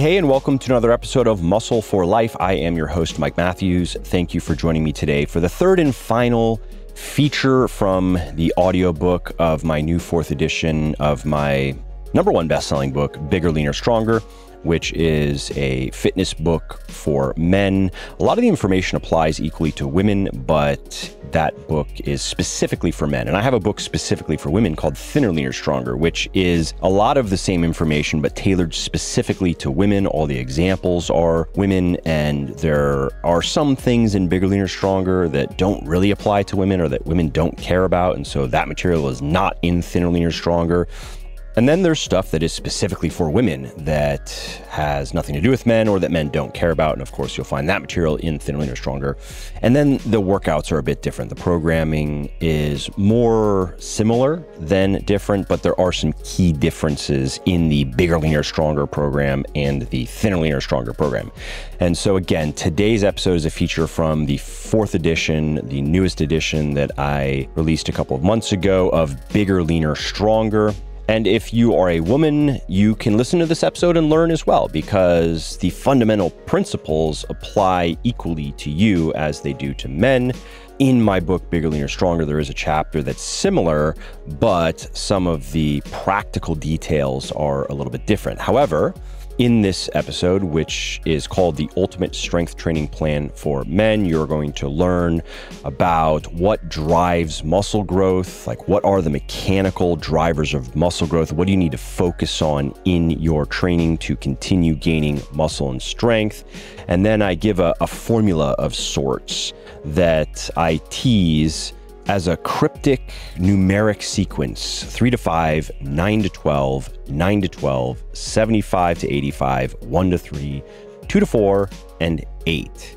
Hey, and welcome to another episode of Muscle for Life. I am your host, Mike Matthews. Thank you for joining me today for the third and final feature from the audiobook of my new fourth edition of my #1 best-selling book, Bigger, Leaner, Stronger, which is a fitness book for men. A lot of the information applies equally to women, but that book is specifically for men. And I have a book specifically for women called Thinner, Leaner, Stronger, which is a lot of the same information, but tailored specifically to women. All the examples are women, and there are some things in Bigger, Leaner, Stronger that don't really apply to women or that women don't care about. And so that material is not in Thinner, Leaner, Stronger. And then there's stuff that is specifically for women that has nothing to do with men or that men don't care about. And of course, you'll find that material in Thinner, Leaner, Stronger. And then the workouts are a bit different. The programming is more similar than different, but there are some key differences in the Bigger, Leaner, Stronger program and the Thinner, Leaner, Stronger program. And so again, today's episode is a feature from the fourth edition, the newest edition that I released a couple of months ago of Bigger, Leaner, Stronger. And if you are a woman, you can listen to this episode and learn as well, because the fundamental principles apply equally to you as they do to men. In my book, Bigger, Leaner, Stronger, there is a chapter that's similar, but some of the practical details are a little bit different. However, in this episode, which is called The Ultimate Strength Training Plan for Men, you're going to learn about what drives muscle growth, like what are the mechanical drivers of muscle growth, what do you need to focus on in your training to continue gaining muscle and strength. And then I give a formula of sorts that I tease as a cryptic numeric sequence: 3 to 5, 9 to 12, 9 to 12, 75 to 85, 1 to 3, 2 to 4, and 8.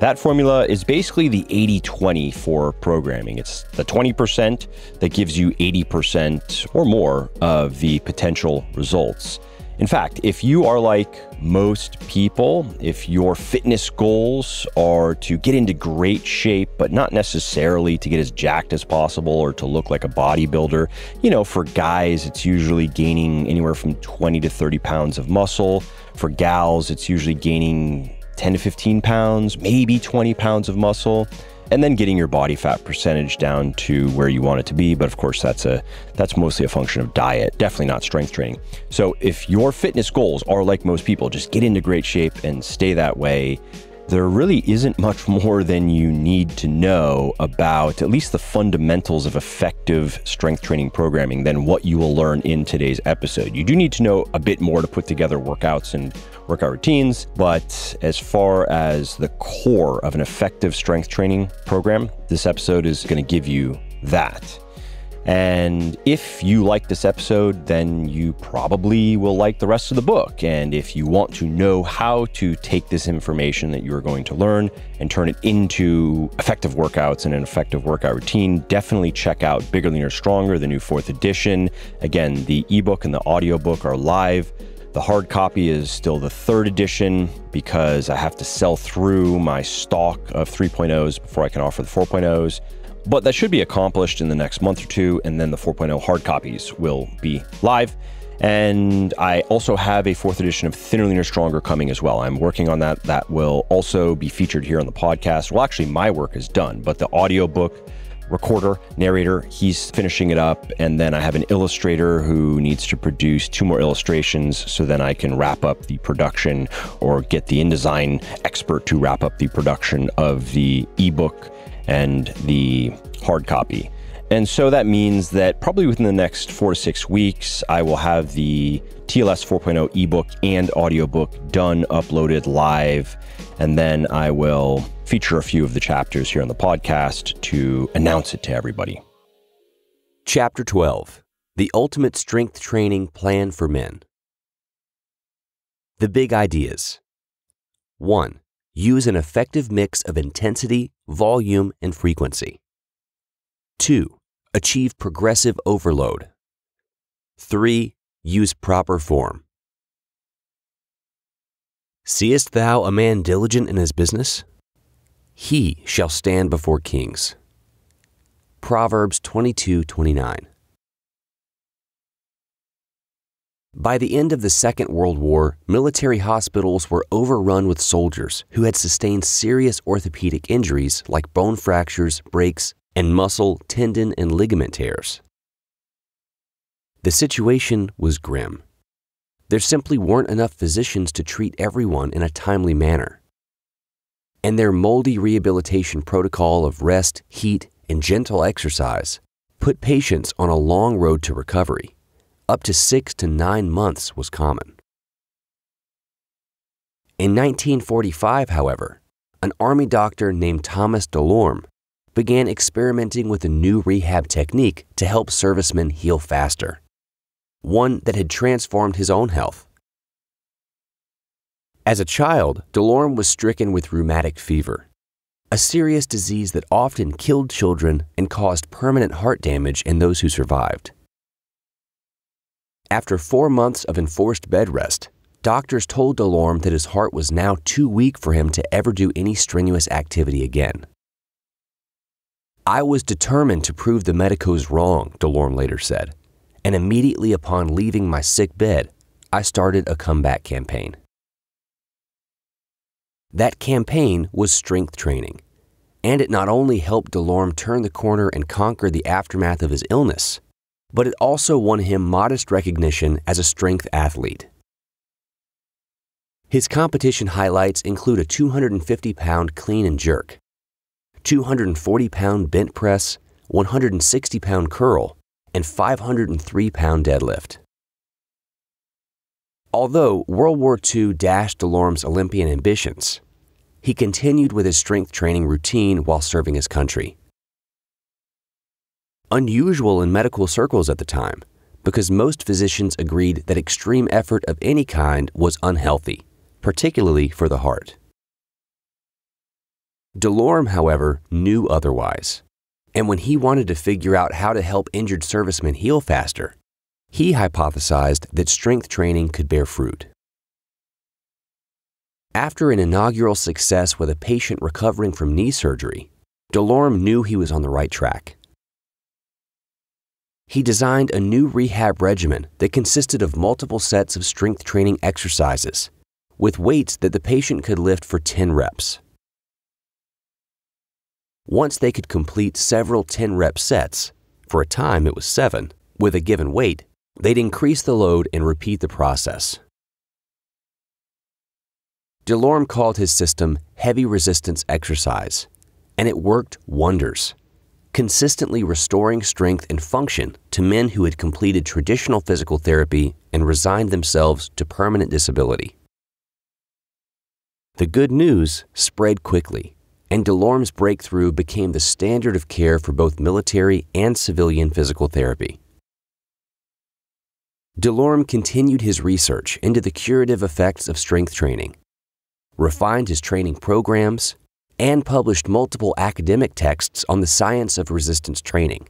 That formula is basically the 80-20 for programming. It's the 20% that gives you 80% or more of the potential results. In fact, if you are like most people, if your fitness goals are to get into great shape, but not necessarily to get as jacked as possible or to look like a bodybuilder, you know, for guys, it's usually gaining anywhere from 20 to 30 pounds of muscle. For gals, it's usually gaining 10 to 15 pounds, maybe 20 pounds of muscle, and then getting your body fat percentage down to where you want it to be. But of course, that's mostly a function of diet, definitely not strength training. So if your fitness goals are like most people, just get into great shape and stay that way, there really isn't much more than you need to know about at least the fundamentals of effective strength training programming than what you will learn in today's episode. You do need to know a bit more to put together workouts and workout routines, but as far as the core of an effective strength training program, this episode is going to give you that. And if you like this episode, then you probably will like the rest of the book. And if you want to know how to take this information that you're going to learn and turn it into effective workouts and an effective workout routine, definitely check out Bigger, Leaner, Stronger, the new fourth edition. Again, the ebook and the audiobook are live. The hard copy is still the third edition because I have to sell through my stock of 3.0s before I can offer the 4.0s. But that should be accomplished in the next month or two, and then the 4.0 hard copies will be live. And I also have a fourth edition of Thinner, Leaner, Stronger coming as well. I'm working on that. That will also be featured here on the podcast. Well, actually, my work is done, but the audiobook recorder, narrator, he's finishing it up. And then I have an illustrator who needs to produce 2 more illustrations, so then I can wrap up the production or get the InDesign expert to wrap up the production of the ebook and the hard copy. And so that means that probably within the next 4 to 6 weeks, I will have the TLS 4.0 ebook and audiobook done, uploaded live. And then I will feature a few of the chapters here on the podcast to announce it to everybody. Chapter 12, The Ultimate Strength Training Plan for Men. The big ideas. 1. Use an effective mix of intensity, volume, and frequency. 2. Achieve progressive overload. 3. Use proper form. Seest thou a man diligent in his business? He shall stand before kings. Proverbs 22:29. By the end of the Second World War, military hospitals were overrun with soldiers who had sustained serious orthopedic injuries like bone fractures, breaks, and muscle, tendon, and ligament tears. The situation was grim. There simply weren't enough physicians to treat everyone in a timely manner. And their moldy rehabilitation protocol of rest, heat, and gentle exercise put patients on a long road to recovery. Up to 6 to 9 months was common. In 1945, however, an Army doctor named Thomas DeLorme began experimenting with a new rehab technique to help servicemen heal faster, one that had transformed his own health. As a child, DeLorme was stricken with rheumatic fever, a serious disease that often killed children and caused permanent heart damage in those who survived. After 4 months of enforced bed rest, doctors told DeLorme that his heart was now too weak for him to ever do any strenuous activity again. "I was determined to prove the medicos wrong," DeLorme later said, "and immediately upon leaving my sick bed, I started a comeback campaign." That campaign was strength training, and it not only helped DeLorme turn the corner and conquer the aftermath of his illness, but it also won him modest recognition as a strength athlete. His competition highlights include a 250-pound clean and jerk, 240-pound bent press, 160-pound curl, and 503-pound deadlift. Although World War II dashed DeLorme's Olympian ambitions, he continued with his strength training routine while serving his country. Unusual in medical circles at the time, because most physicians agreed that extreme effort of any kind was unhealthy, particularly for the heart. DeLorme, however, knew otherwise, and when he wanted to figure out how to help injured servicemen heal faster, he hypothesized that strength training could bear fruit. After an inaugural success with a patient recovering from knee surgery, DeLorme knew he was on the right track. He designed a new rehab regimen that consisted of multiple sets of strength training exercises with weights that the patient could lift for 10 reps. Once they could complete several 10-rep sets, for a time it was 7, with a given weight, they'd increase the load and repeat the process. DeLorme called his system heavy resistance exercise, and it worked wonders, consistently restoring strength and function to men who had completed traditional physical therapy and resigned themselves to permanent disability. The good news spread quickly, and DeLorme's breakthrough became the standard of care for both military and civilian physical therapy. DeLorme continued his research into the curative effects of strength training, refined his training programs, and published multiple academic texts on the science of resistance training,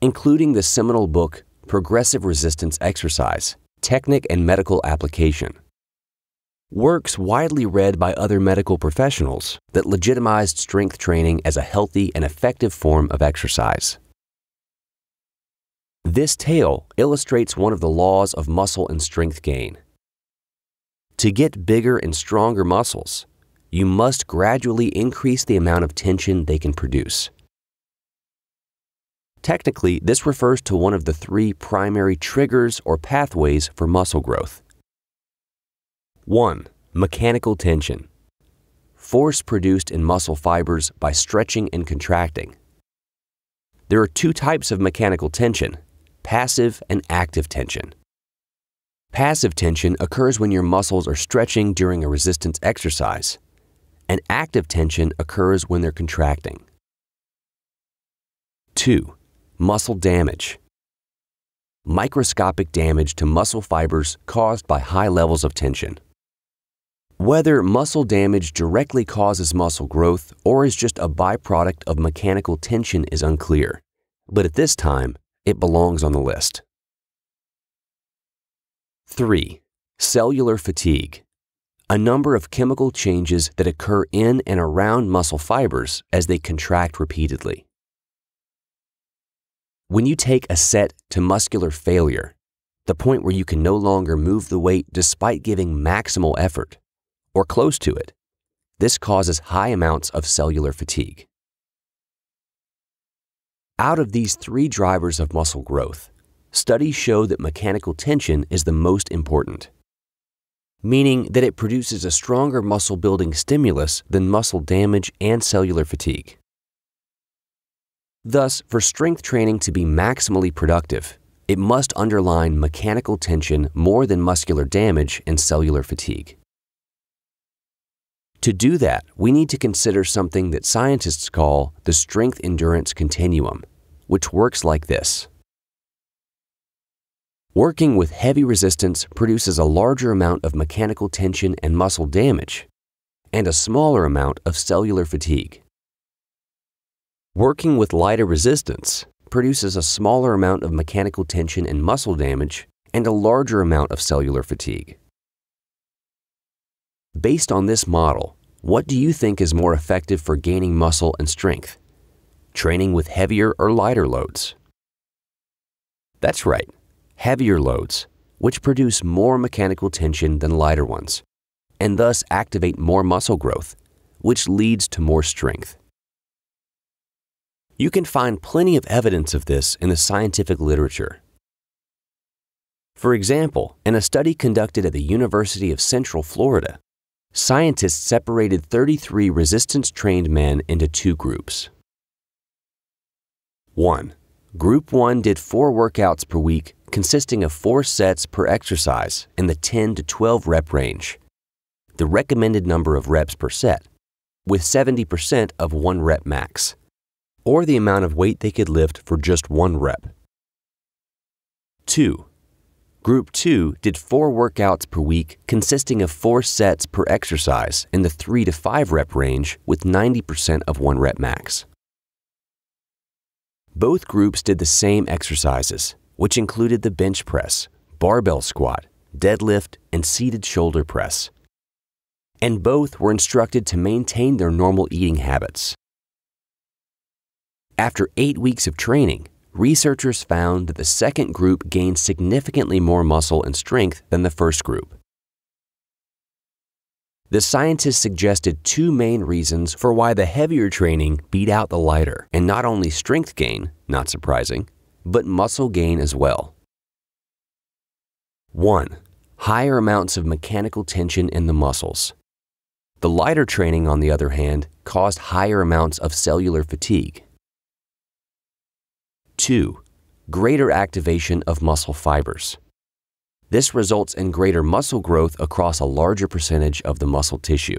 including the seminal book Progressive Resistance Exercise, Technique and Medical Application, works widely read by other medical professionals that legitimized strength training as a healthy and effective form of exercise. This tale illustrates one of the laws of muscle and strength gain. To get bigger and stronger muscles, you must gradually increase the amount of tension they can produce. Technically, this refers to one of the 3 primary triggers or pathways for muscle growth. 1. Mechanical tension. Force produced in muscle fibers by stretching and contracting. There are 2 types of mechanical tension, passive and active tension. Passive tension occurs when your muscles are stretching during a resistance exercise, and active tension occurs when they're contracting. 2. Muscle damage. Microscopic damage to muscle fibers caused by high levels of tension. Whether muscle damage directly causes muscle growth or is just a byproduct of mechanical tension is unclear, but at this time, it belongs on the list. 3. Cellular fatigue. A number of chemical changes that occur in and around muscle fibers as they contract repeatedly. When you take a set to muscular failure, the point where you can no longer move the weight despite giving maximal effort, or close to it. This causes high amounts of cellular fatigue. Out of these three drivers of muscle growth, studies show that mechanical tension is the most important, meaning that it produces a stronger muscle-building stimulus than muscle damage and cellular fatigue. Thus, for strength training to be maximally productive, it must underline mechanical tension more than muscular damage and cellular fatigue. To do that, we need to consider something that scientists call the strength-endurance continuum, which works like this. Working with heavy resistance produces a larger amount of mechanical tension and muscle damage, and a smaller amount of cellular fatigue. Working with lighter resistance produces a smaller amount of mechanical tension and muscle damage, and a larger amount of cellular fatigue. Based on this model, what do you think is more effective for gaining muscle and strength? Training with heavier or lighter loads? That's right, heavier loads, which produce more mechanical tension than lighter ones, and thus activate more muscle growth, which leads to more strength. You can find plenty of evidence of this in the scientific literature. For example, in a study conducted at the University of Central Florida, scientists separated 33 resistance-trained men into two groups. 1. Group 1 did 4 workouts per week consisting of 4 sets per exercise in the 10 to 12 rep range, the recommended number of reps per set, with 70% of 1 rep max, or the amount of weight they could lift for just 1 rep. 2. Group 2 did 4 workouts per week consisting of 4 sets per exercise in the 3 to 5 rep range with 90% of 1 rep max. Both groups did the same exercises, which included the bench press, barbell squat, deadlift, and seated shoulder press. And both were instructed to maintain their normal eating habits. After 8 weeks of training, researchers found that the second group gained significantly more muscle and strength than the first group. The scientists suggested 2 main reasons for why the heavier training beat out the lighter, and not only strength gain, not surprising, but muscle gain as well. 1. Higher amounts of mechanical tension in the muscles. The lighter training, on the other hand, caused higher amounts of cellular fatigue. 2. Greater activation of muscle fibers. This results in greater muscle growth across a larger percentage of the muscle tissue.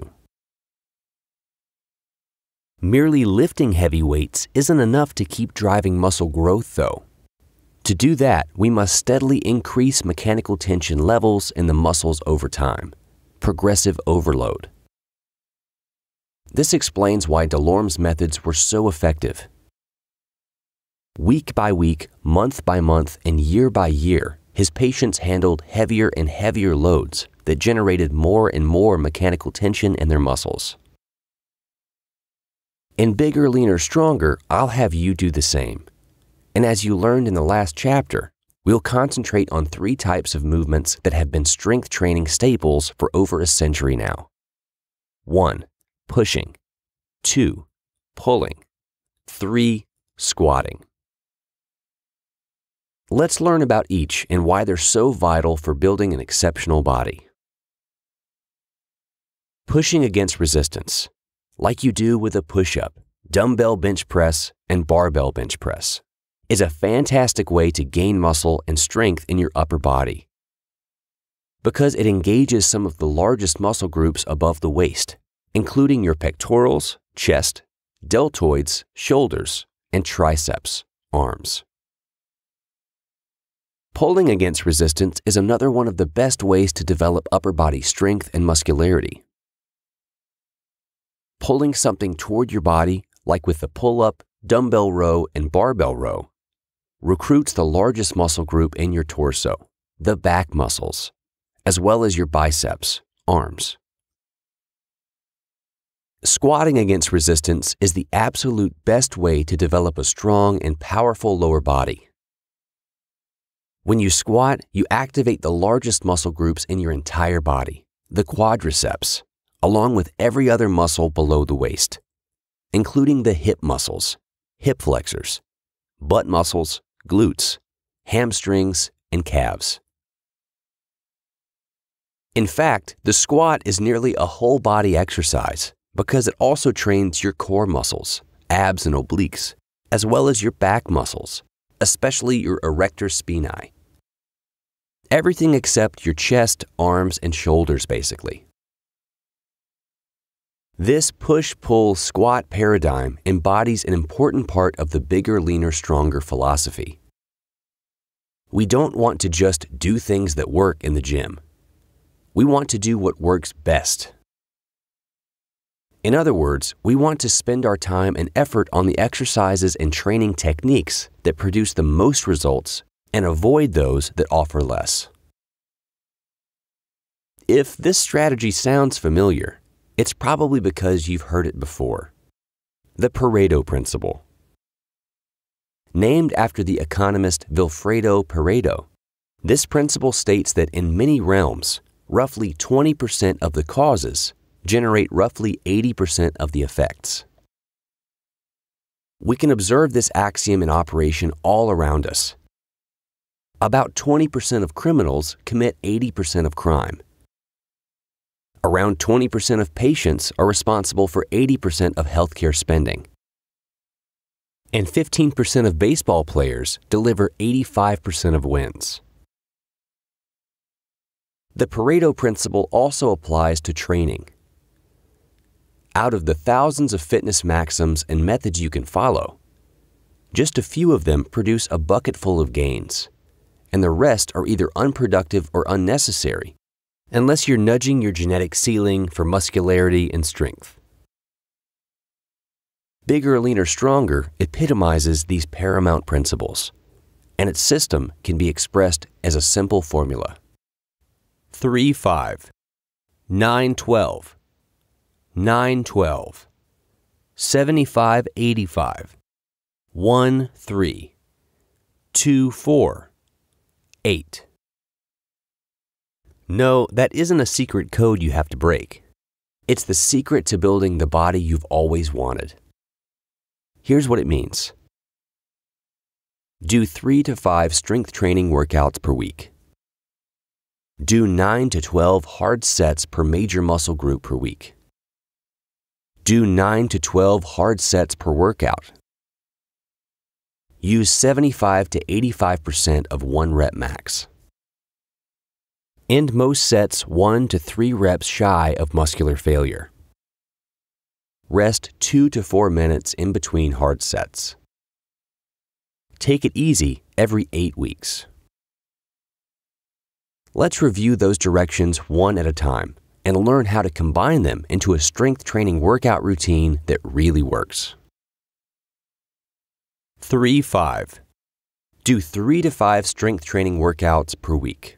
Merely lifting heavy weights isn't enough to keep driving muscle growth, though. To do that, we must steadily increase mechanical tension levels in the muscles over time. Progressive overload. This explains why DeLorme's methods were so effective. Week by week, month by month, and year by year, his patients handled heavier and heavier loads that generated more and more mechanical tension in their muscles. In Bigger, Leaner, Stronger, I'll have you do the same. And as you learned in the last chapter, we'll concentrate on 3 types of movements that have been strength training staples for over a century now. 1. Pushing. 2. Pulling. 3. Squatting. Let's learn about each and why they're so vital for building an exceptional body. Pushing against resistance, like you do with a push-up, dumbbell bench press, and barbell bench press, is a fantastic way to gain muscle and strength in your upper body because it engages some of the largest muscle groups above the waist, including your pectorals, chest, deltoids, shoulders, and triceps, arms. Pulling against resistance is another one of the best ways to develop upper body strength and muscularity. Pulling something toward your body, like with the pull-up, dumbbell row, and barbell row, recruits the largest muscle group in your torso, the back muscles, as well as your biceps, arms. Squatting against resistance is the absolute best way to develop a strong and powerful lower body. When you squat, you activate the largest muscle groups in your entire body, the quadriceps, along with every other muscle below the waist, including the hip muscles, hip flexors, butt muscles, glutes, hamstrings, and calves. In fact, the squat is nearly a whole body exercise because it also trains your core muscles, abs and obliques, as well as your back muscles, especially your erector spinae. Everything except your chest, arms, and shoulders, basically. This push-pull squat paradigm embodies an important part of the Bigger, Leaner, Stronger philosophy. We don't want to just do things that work in the gym. We want to do what works best. In other words, we want to spend our time and effort on the exercises and training techniques that produce the most results and avoid those that offer less. If this strategy sounds familiar, it's probably because you've heard it before. The Pareto Principle. Named after the economist Vilfredo Pareto, this principle states that in many realms, roughly 20% of the causes generate roughly 80% of the effects. We can observe this axiom in operation all around us. About 20% of criminals commit 80% of crime. Around 20% of patients are responsible for 80% of healthcare spending. And 15% of baseball players deliver 85% of wins. The Pareto principle also applies to training. Out of the thousands of fitness maxims and methods you can follow, just a few of them produce a bucket full of gains, and the rest are either unproductive or unnecessary, unless you're nudging your genetic ceiling for muscularity and strength. Bigger, Leaner, Stronger epitomizes these paramount principles, and its system can be expressed as a simple formula. 3-5, 9-12, 9-12, 75-85, 1-3, 2-4, 8. No, that isn't a secret code you have to break. It's the secret to building the body you've always wanted. Here's what it means. Do 3 to 5 strength training workouts per week. Do 9 to 12 hard sets per major muscle group per week. Do 9 to 12 hard sets per workout. Use 75 to 85% of 1 rep max. End most sets 1 to 3 reps shy of muscular failure. Rest 2 to 4 minutes in between hard sets. Take it easy every 8 weeks. Let's review those directions one at a time and learn how to combine them into a strength training workout routine that really works. 3-5. Do 3 to 5 strength training workouts per week.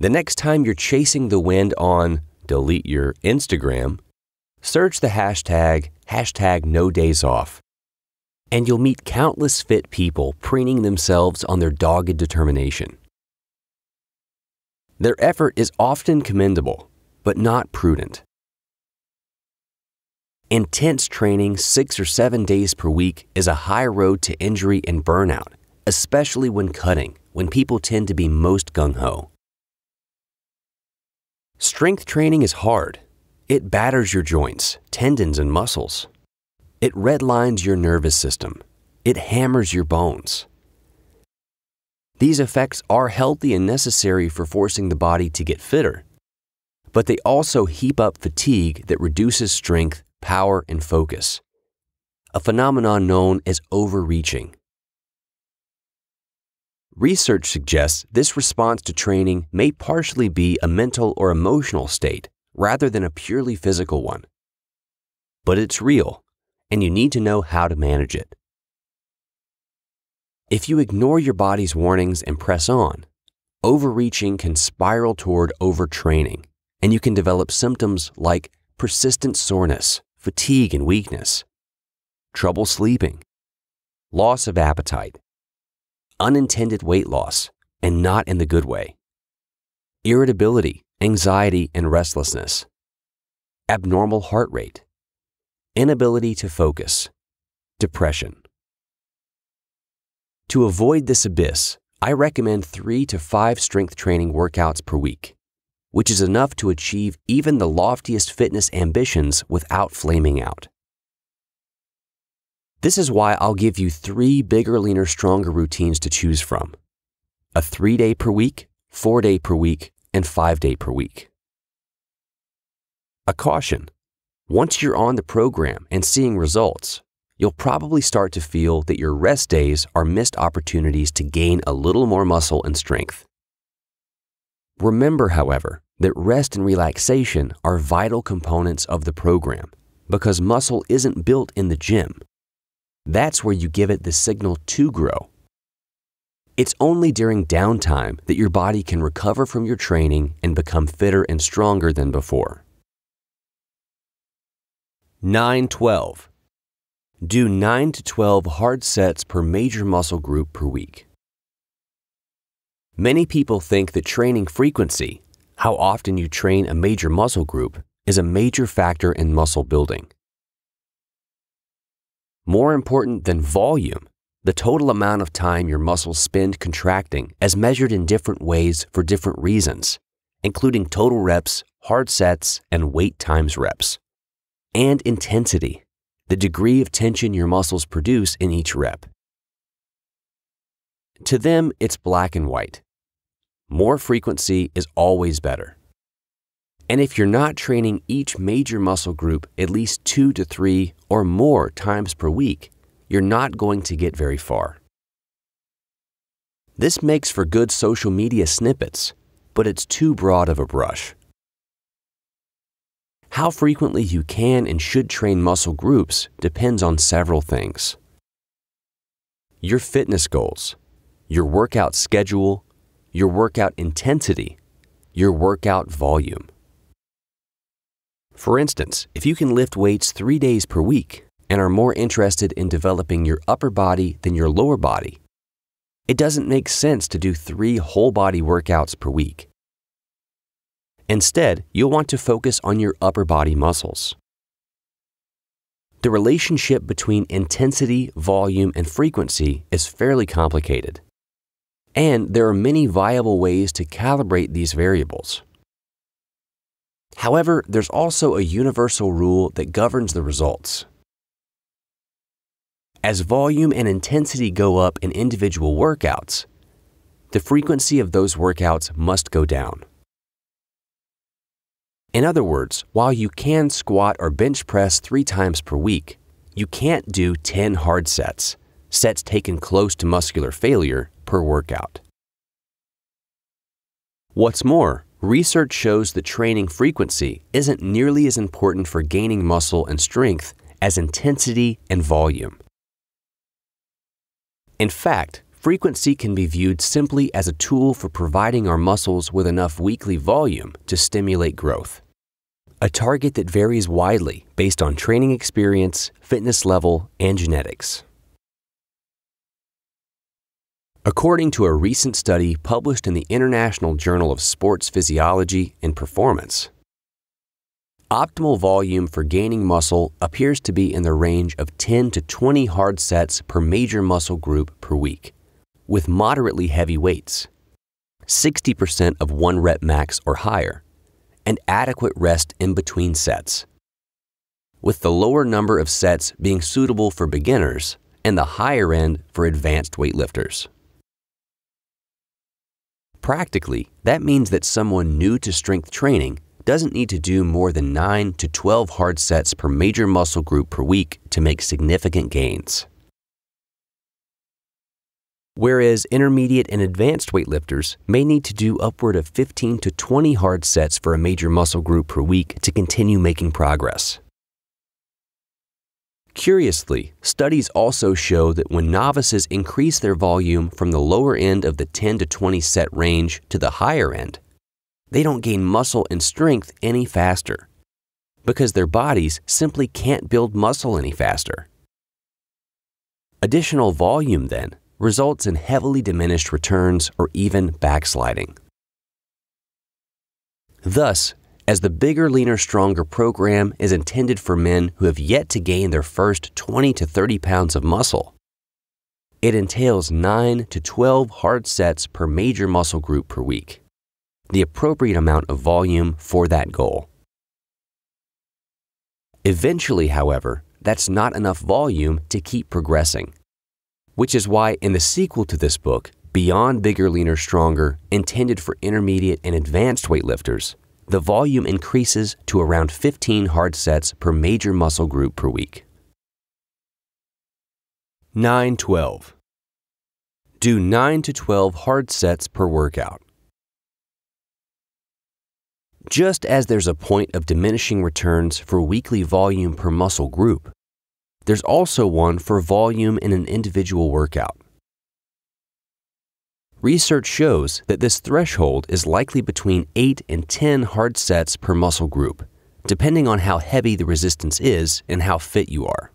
The next time you're chasing the wind on, delete your Instagram, search the hashtag #NoDaysOff, and you'll meet countless fit people preening themselves on their dogged determination. Their effort is often commendable, but not prudent. Intense training 6 or 7 days per week is a high road to injury and burnout, especially when cutting, when people tend to be most gung-ho. Strength training is hard. It batters your joints, tendons, and muscles. It redlines your nervous system. It hammers your bones. These effects are healthy and necessary for forcing the body to get fitter, but they also heap up fatigue that reduces strength, power, and focus, a phenomenon known as overreaching. Research suggests this response to training may partially be a mental or emotional state rather than a purely physical one. But it's real, and you need to know how to manage it. If you ignore your body's warnings and press on, overreaching can spiral toward overtraining, and you can develop symptoms like persistent soreness, fatigue and weakness, trouble sleeping, loss of appetite, unintended weight loss, and not in the good way, irritability, anxiety, and restlessness, abnormal heart rate, inability to focus, depression. To avoid this abyss, I recommend 3 to 5 strength training workouts per week, which is enough to achieve even the loftiest fitness ambitions without flaming out. This is why I'll give you 3 Bigger, Leaner, Stronger routines to choose from: a 3-day per week, 4-day per week, and 5-day per week. A caution: once you're on the program and seeing results, you'll probably start to feel that your rest days are missed opportunities to gain a little more muscle and strength. Remember, however, that rest and relaxation are vital components of the program because muscle isn't built in the gym. That's where you give it the signal to grow. It's only during downtime that your body can recover from your training and become fitter and stronger than before. 9-12. Do 9 to 12 hard sets per major muscle group per week. Many people think that training frequency, how often you train a major muscle group, is a major factor in muscle building. More important than volume, the total amount of time your muscles spend contracting as measured in different ways for different reasons, including total reps, hard sets, and weight times reps, and intensity, the degree of tension your muscles produce in each rep. To them, it's black and white. More frequency is always better. And if you're not training each major muscle group at least 2 to 3 or more times per week, you're not going to get very far. This makes for good social media snippets, but it's too broad of a brush. How frequently you can and should train muscle groups depends on several things: your fitness goals, your workout schedule, your workout intensity, your workout volume. For instance, if you can lift weights 3 days per week and are more interested in developing your upper body than your lower body, it doesn't make sense to do 3 whole body workouts per week. Instead, you'll want to focus on your upper body muscles. The relationship between intensity, volume, and frequency is fairly complicated, and there are many viable ways to calibrate these variables. However, there's also a universal rule that governs the results. As volume and intensity go up in individual workouts, the frequency of those workouts must go down. In other words, while you can squat or bench press 3 times per week, you can't do 10 hard sets, sets taken close to muscular failure, per workout. What's more, research shows that training frequency isn't nearly as important for gaining muscle and strength as intensity and volume. In fact, frequency can be viewed simply as a tool for providing our muscles with enough weekly volume to stimulate growth, a target that varies widely based on training experience, fitness level, and genetics. According to a recent study published in the International Journal of Sports Physiology and Performance, optimal volume for gaining muscle appears to be in the range of 10 to 20 hard sets per major muscle group per week, with moderately heavy weights, 60% of 1 rep max or higher, and adequate rest in between sets, with the lower number of sets being suitable for beginners and the higher end for advanced weightlifters. Practically, that means that someone new to strength training doesn't need to do more than 9 to 12 hard sets per major muscle group per week to make significant gains. Whereas intermediate and advanced weightlifters may need to do upward of 15 to 20 hard sets for a major muscle group per week to continue making progress. Curiously, studies also show that when novices increase their volume from the lower end of the 10 to 20 set range to the higher end, they don't gain muscle and strength any faster because their bodies simply can't build muscle any faster. Additional volume, then, results in heavily diminished returns or even backsliding. Thus, as the Bigger, Leaner, Stronger program is intended for men who have yet to gain their first 20 to 30 pounds of muscle, it entails 9 to 12 hard sets per major muscle group per week, the appropriate amount of volume for that goal. Eventually, however, that's not enough volume to keep progressing, which is why in the sequel to this book, Beyond Bigger, Leaner, Stronger, intended for intermediate and advanced weightlifters, the volume increases to around 15 hard sets per major muscle group per week. 9-12. Do 9 to 12 hard sets per workout. Just as there's a point of diminishing returns for weekly volume per muscle group, there's also one for volume in an individual workout. Research shows that this threshold is likely between 8 and 10 hard sets per muscle group, depending on how heavy the resistance is and how fit you are.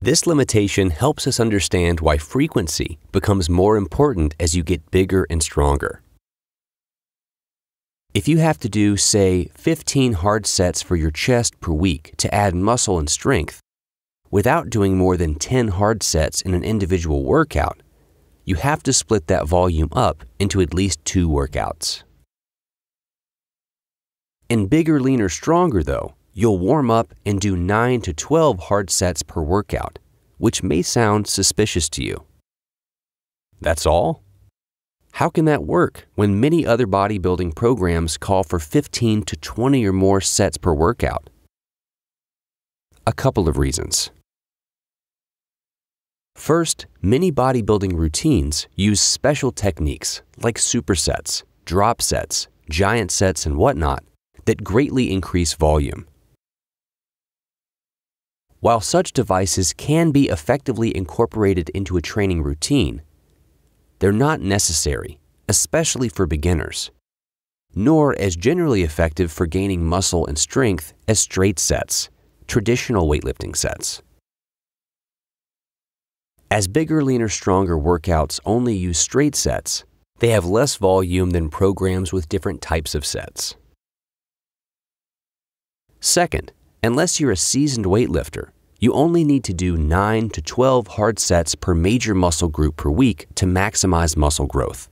This limitation helps us understand why frequency becomes more important as you get bigger and stronger. If you have to do, say, 15 hard sets for your chest per week to add muscle and strength, without doing more than 10 hard sets in an individual workout, you have to split that volume up into at least 2 workouts. In Bigger, Leaner, Stronger, though, you'll warm up and do 9 to 12 hard sets per workout, which may sound suspicious to you. That's all? How can that work when many other bodybuilding programs call for 15 to 20 or more sets per workout? A couple of reasons. First, many bodybuilding routines use special techniques like supersets, drop sets, giant sets, and whatnot that greatly increase volume. While such devices can be effectively incorporated into a training routine, they're not necessary, especially for beginners, nor as generally effective for gaining muscle and strength as straight sets, traditional weightlifting sets. As Bigger, Leaner, Stronger workouts only use straight sets, they have less volume than programs with different types of sets. Second, unless you're a seasoned weightlifter, you only need to do 9 to 12 hard sets per major muscle group per week to maximize muscle growth.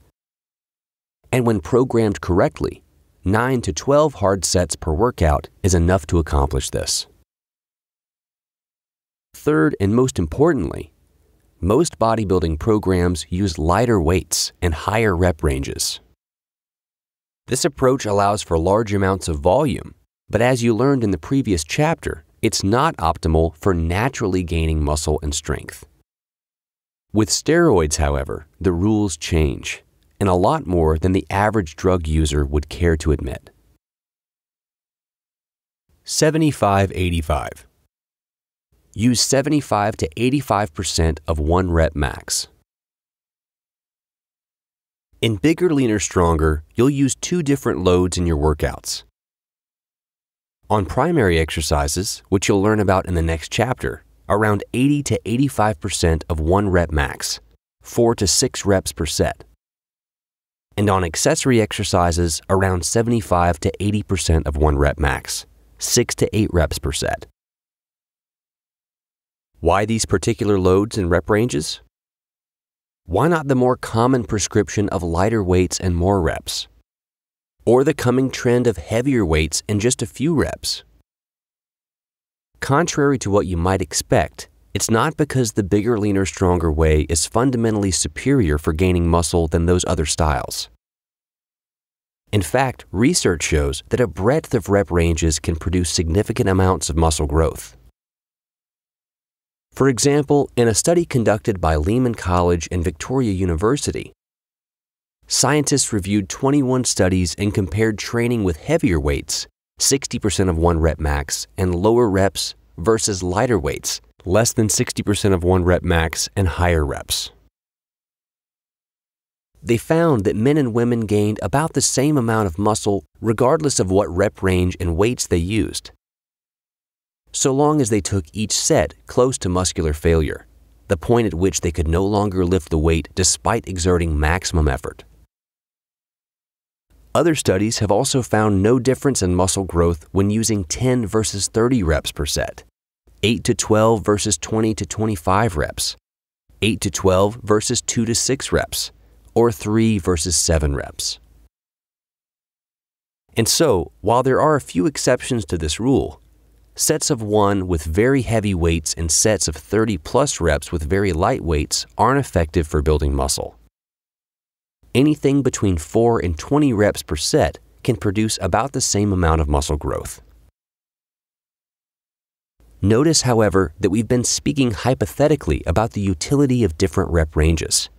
And when programmed correctly, 9 to 12 hard sets per workout is enough to accomplish this. Third, and most importantly, most bodybuilding programs use lighter weights and higher rep ranges. This approach allows for large amounts of volume, but as you learned in the previous chapter, it's not optimal for naturally gaining muscle and strength. With steroids, however, the rules change, and a lot more than the average drug user would care to admit. 75-85. Use 75 to 85% of 1 rep max. In Bigger, Leaner, Stronger, you'll use 2 different loads in your workouts. On primary exercises, which you'll learn about in the next chapter, around 80 to 85% of 1 rep max, 4 to 6 reps per set. And on accessory exercises, around 75 to 80% of 1 rep max, 6 to 8 reps per set. Why these particular loads and rep ranges? Why not the more common prescription of lighter weights and more reps? Or the coming trend of heavier weights and just a few reps? Contrary to what you might expect, it's not because the Bigger, Leaner, Stronger way is fundamentally superior for gaining muscle than those other styles. In fact, research shows that a breadth of rep ranges can produce significant amounts of muscle growth. For example, in a study conducted by Lehman College and Victoria University, scientists reviewed 21 studies and compared training with heavier weights, 60% of 1 rep max, and lower reps versus lighter weights, less than 60% of 1 rep max, and higher reps. They found that men and women gained about the same amount of muscle regardless of what rep range and weights they used, so long as they took each set close to muscular failure, the point at which they could no longer lift the weight despite exerting maximum effort. Other studies have also found no difference in muscle growth when using 10 versus 30 reps per set, 8 to 12 versus 20 to 25 reps, 8 to 12 versus 2 to 6 reps, or 3 versus 7 reps. And so, while there are a few exceptions to this rule, sets of 1 with very heavy weights and sets of 30-plus reps with very light weights aren't effective for building muscle. Anything between 4 and 20 reps per set can produce about the same amount of muscle growth. Notice, however, that we've been speaking hypothetically about the utility of different rep ranges.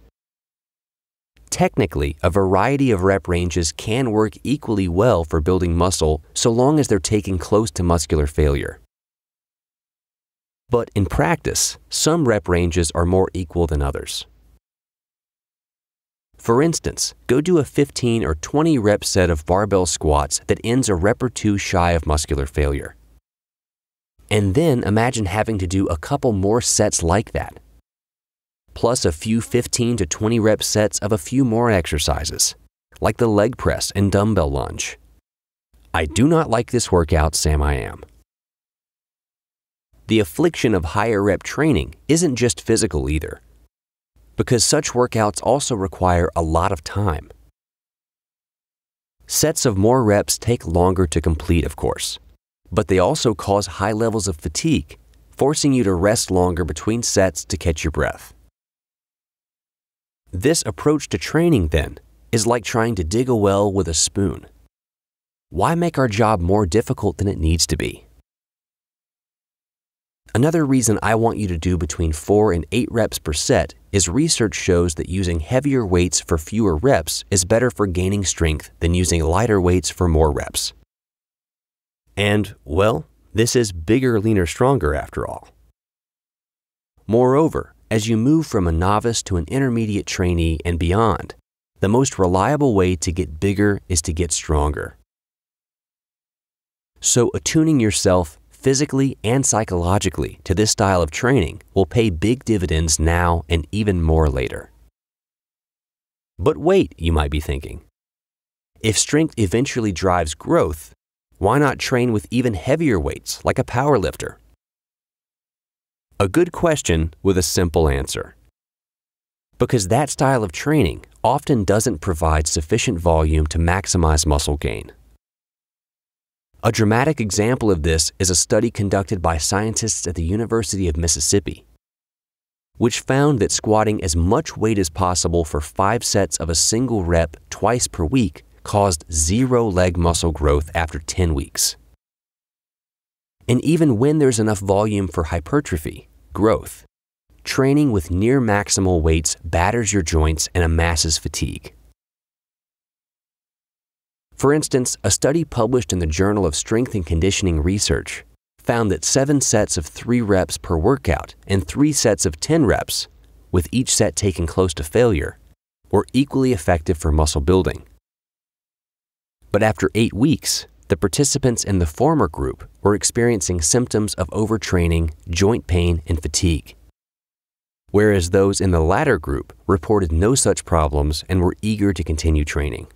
Technically, a variety of rep ranges can work equally well for building muscle so long as they're taken close to muscular failure. But in practice, some rep ranges are more equal than others. For instance, go do a 15 or 20 rep set of barbell squats that ends a rep or two shy of muscular failure. And then imagine having to do a couple more sets like that, plus a few 15 to 20 rep sets of a few more exercises, like the leg press and dumbbell lunge. I do not like this workout, Sam I Am. The affliction of higher rep training isn't just physical either, because such workouts also require a lot of time. Sets of more reps take longer to complete, of course, but they also cause high levels of fatigue, forcing you to rest longer between sets to catch your breath. This approach to training, then, is like trying to dig a well with a spoon. Why make our job more difficult than it needs to be? Another reason I want you to do between 4 and 8 reps per set is research shows that using heavier weights for fewer reps is better for gaining strength than using lighter weights for more reps. And, well, this is bigger, leaner, stronger after all. Moreover, as you move from a novice to an intermediate trainee and beyond, the most reliable way to get bigger is to get stronger. So attuning yourself physically and psychologically to this style of training will pay big dividends now and even more later. But wait, you might be thinking. If strength eventually drives growth, why not train with even heavier weights like a powerlifter? A good question with a simple answer. Because that style of training often doesn't provide sufficient volume to maximize muscle gain. A dramatic example of this is a study conducted by scientists at the University of Mississippi, which found that squatting as much weight as possible for 5 sets of a single rep twice per week caused 0 leg muscle growth after 10 weeks. And even when there's enough volume for hypertrophy, growth, training with near maximal weights batters your joints and amasses fatigue. For instance, a study published in the Journal of Strength and Conditioning Research found that 7 sets of 3 reps per workout and 3 sets of 10 reps, with each set taken close to failure, were equally effective for muscle building. But after 8 weeks, the participants in the former group were experiencing symptoms of overtraining, joint pain, and fatigue, whereas those in the latter group reported no such problems and were eager to continue training.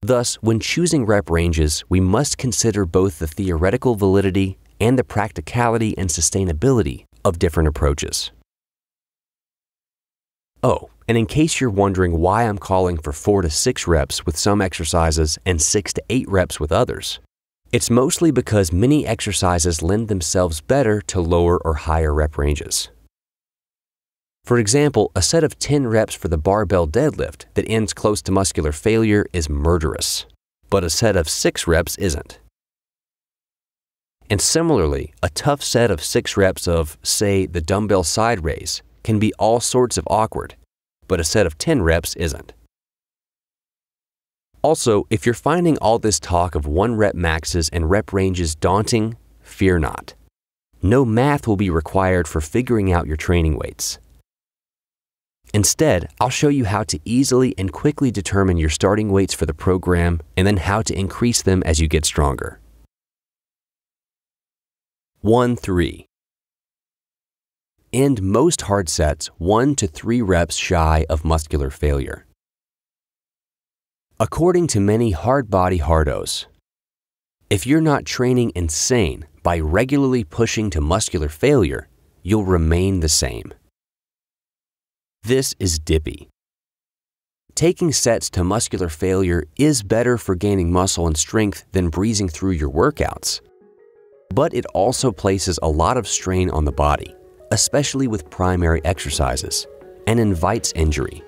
Thus, when choosing rep ranges, we must consider both the theoretical validity and the practicality and sustainability of different approaches. Oh, and in case you're wondering why I'm calling for 4 to 6 reps with some exercises and 6 to 8 reps with others, it's mostly because many exercises lend themselves better to lower or higher rep ranges. For example, a set of 10 reps for the barbell deadlift that ends close to muscular failure is murderous, but a set of 6 reps isn't. And similarly, a tough set of 6 reps of, say, the dumbbell side raise can be all sorts of awkward, but a set of 10 reps isn't. Also, if you're finding all this talk of 1-rep maxes and rep ranges daunting, fear not. No math will be required for figuring out your training weights. Instead, I'll show you how to easily and quickly determine your starting weights for the program and then how to increase them as you get stronger. 1-3. end most hard sets 1 to 3 reps shy of muscular failure. According to many hard body hardos, if you're not training insane by regularly pushing to muscular failure, you'll remain the same. This is dippy. Taking sets to muscular failure is better for gaining muscle and strength than breezing through your workouts. But it also places a lot of strain on the body, especially with primary exercises, and invites injury.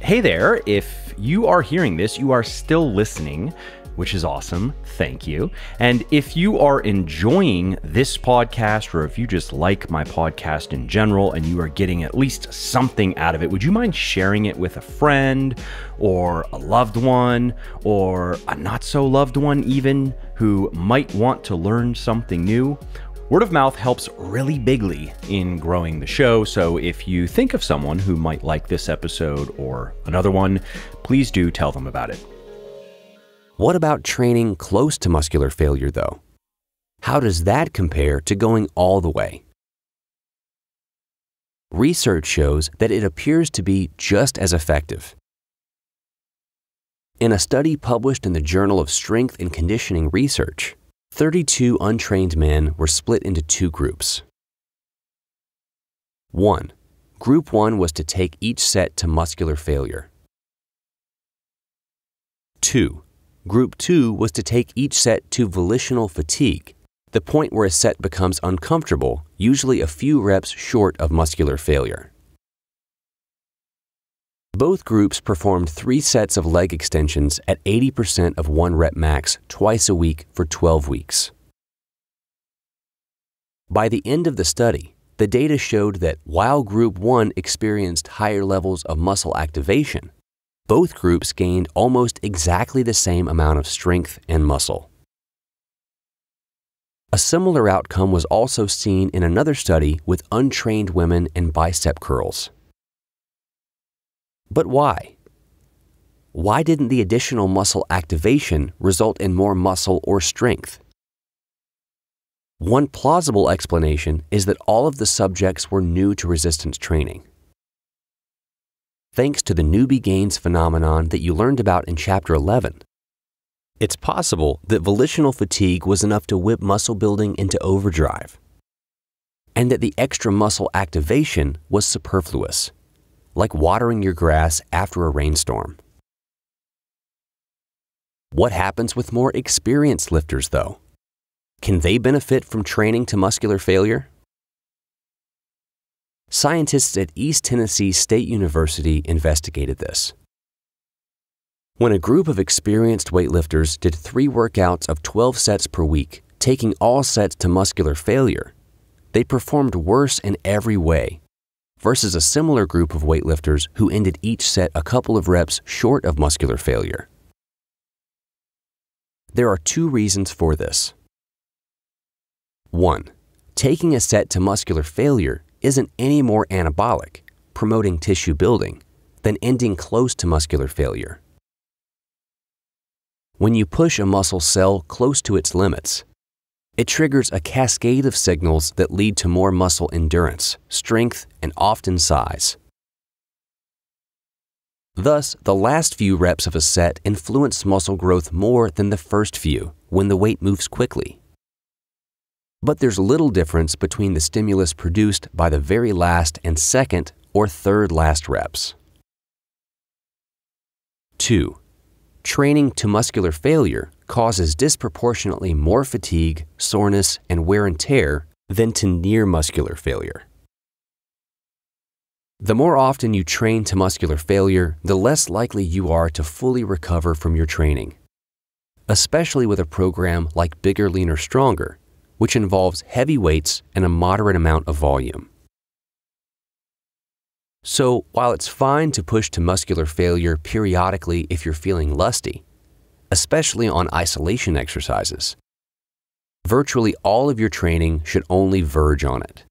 Hey there, if you are hearing this, you are still listening, which is awesome, thank you. And if you are enjoying this podcast, or if you just like my podcast in general and you are getting at least something out of it, would you mind sharing it with a friend or a loved one or a not so loved one even who might want to learn something new? Word of mouth helps really bigly in growing the show, so if you think of someone who might like this episode or another one, please do tell them about it. What about training close to muscular failure, though? How does that compare to going all the way? Research shows that it appears to be just as effective. In a study published in the Journal of Strength and Conditioning Research, 32 untrained men were split into 2 groups. 1. Group 1 was to take each set to muscular failure. 2. Group 2 was to take each set to volitional fatigue, the point where a set becomes uncomfortable, usually a few reps short of muscular failure. Both groups performed 3 sets of leg extensions at 80% of 1 rep max twice a week for 12 weeks. By the end of the study, the data showed that while Group 1 experienced higher levels of muscle activation, both groups gained almost exactly the same amount of strength and muscle. A similar outcome was also seen in another study with untrained women and bicep curls. But why? Why didn't the additional muscle activation result in more muscle or strength? One plausible explanation is that all of the subjects were new to resistance training. Thanks to the newbie gains phenomenon that you learned about in Chapter 11, it's possible that volitional fatigue was enough to whip muscle building into overdrive, and that the extra muscle activation was superfluous, like watering your grass after a rainstorm. What happens with more experienced lifters, though? Can they benefit from training to muscular failure? Scientists at East Tennessee State University investigated this. When a group of experienced weightlifters did 3 workouts of 12 sets per week, taking all sets to muscular failure, they performed worse in every way versus a similar group of weightlifters who ended each set a couple of reps short of muscular failure. There are 2 reasons for this. 1. Taking a set to muscular failure isn't any more anabolic, promoting tissue building, than ending close to muscular failure. When you push a muscle cell close to its limits, it triggers a cascade of signals that lead to more muscle endurance, strength, and often size. Thus, the last few reps of a set influence muscle growth more than the first few when the weight moves quickly. But there's little difference between the stimulus produced by the very last and second or third last reps. 2. Training to muscular failure causes disproportionately more fatigue, soreness, and wear and tear than to near muscular failure. The more often you train to muscular failure, the less likely you are to fully recover from your training, especially with a program like Bigger, Leaner, Stronger, which involves heavy weights and a moderate amount of volume. So, while it's fine to push to muscular failure periodically if you're feeling lusty, especially on isolation exercises, virtually all of your training should only verge on it.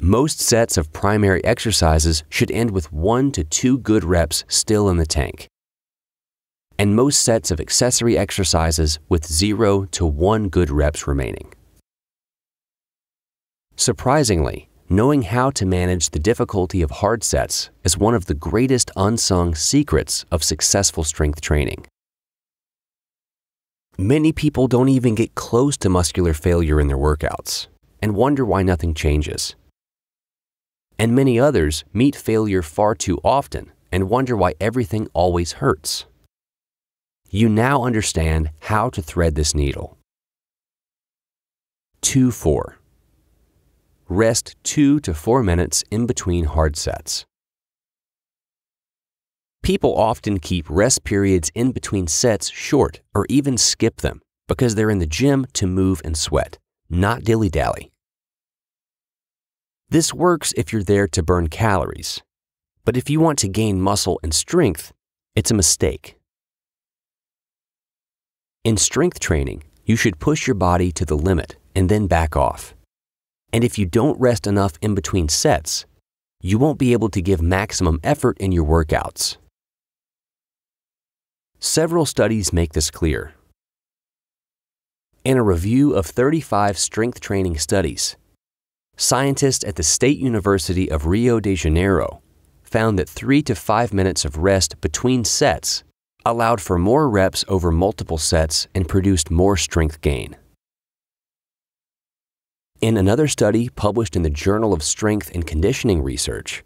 Most sets of primary exercises should end with 1 to 2 good reps still in the tank, and most sets of accessory exercises with 0 to 1 good reps remaining. Surprisingly, knowing how to manage the difficulty of hard sets is one of the greatest unsung secrets of successful strength training. Many people don't even get close to muscular failure in their workouts and wonder why nothing changes. And many others meet failure far too often and wonder why everything always hurts. You now understand how to thread this needle. 2-4. Rest 2 to 4 minutes in between hard sets. People often keep rest periods in between sets short or even skip them because they're in the gym to move and sweat, not dilly-dally. This works if you're there to burn calories, but if you want to gain muscle and strength, it's a mistake. In strength training, you should push your body to the limit and then back off. And if you don't rest enough in between sets, you won't be able to give maximum effort in your workouts. Several studies make this clear. In a review of 35 strength training studies, scientists at the State University of Rio de Janeiro found that 3 to 5 minutes of rest between sets allowed for more reps over multiple sets and produced more strength gain. In another study published in the Journal of Strength and Conditioning Research,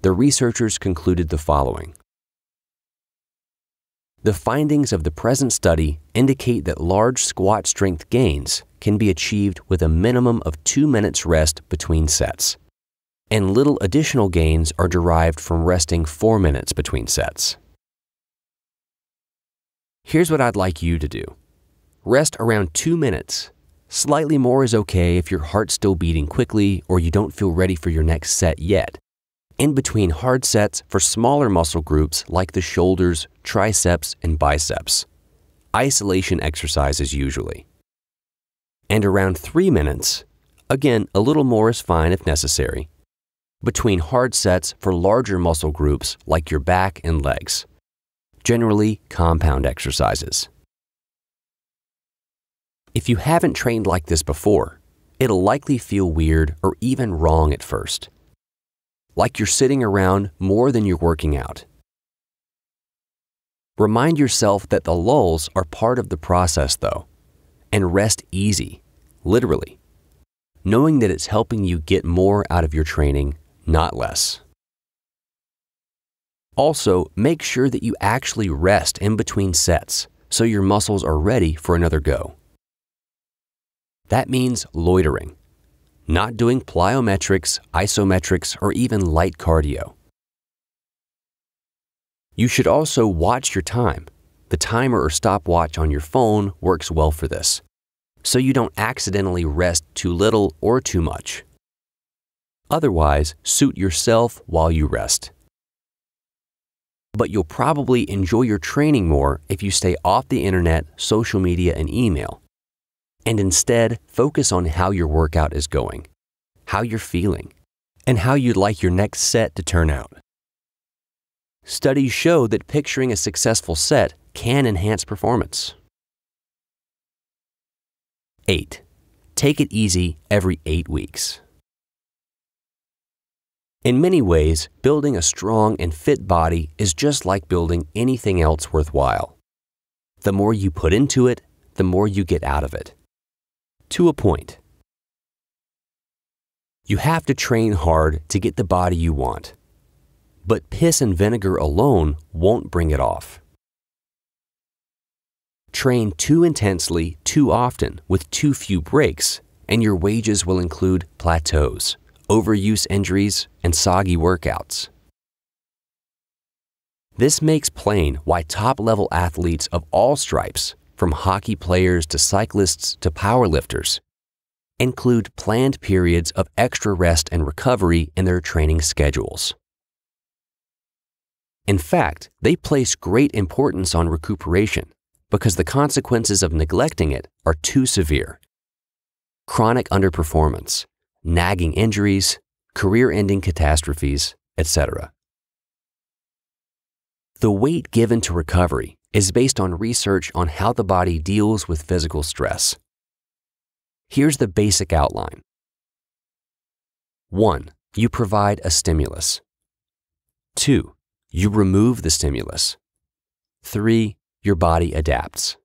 the researchers concluded the following. The findings of the present study indicate that large squat strength gains can be achieved with a minimum of 2 minutes rest between sets, and little additional gains are derived from resting 4 minutes between sets. Here's what I'd like you to do. Rest around 2 minutes. Slightly more is okay if your heart's still beating quickly or you don't feel ready for your next set yet. In between hard sets for smaller muscle groups like the shoulders, triceps, and biceps. Isolation exercises usually. And around 3 minutes, again, a little more is fine if necessary, between hard sets for larger muscle groups like your back and legs. Generally, compound exercises. If you haven't trained like this before, it'll likely feel weird or even wrong at first. Like you're sitting around more than you're working out. Remind yourself that the lulls are part of the process though, and rest easy, literally, knowing that it's helping you get more out of your training, not less. Also, make sure that you actually rest in between sets so your muscles are ready for another go. That means loitering, not doing plyometrics, isometrics, or even light cardio. You should also watch your time. The timer or stopwatch on your phone works well for this, so you don't accidentally rest too little or too much. Otherwise, suit yourself while you rest. But you'll probably enjoy your training more if you stay off the internet, social media, and email. And instead, focus on how your workout is going, how you're feeling, and how you'd like your next set to turn out. Studies show that picturing a successful set can enhance performance. 8. Take it easy every 8 weeks. In many ways, building a strong and fit body is just like building anything else worthwhile. The more you put into it, the more you get out of it. To a point. You have to train hard to get the body you want, but piss and vinegar alone won't bring it off. Train too intensely, too often, with too few breaks, and your wages will include plateaus, overuse injuries, and soggy workouts. This makes plain why top-level athletes of all stripes, from hockey players to cyclists to powerlifters, include planned periods of extra rest and recovery in their training schedules. In fact, they place great importance on recuperation because the consequences of neglecting it are too severe. Chronic underperformance, nagging injuries, career-ending catastrophes, etc. The weight given to recovery is based on research on how the body deals with physical stress. Here's the basic outline. 1. You provide a stimulus. 2. You remove the stimulus. 3. Your body adapts.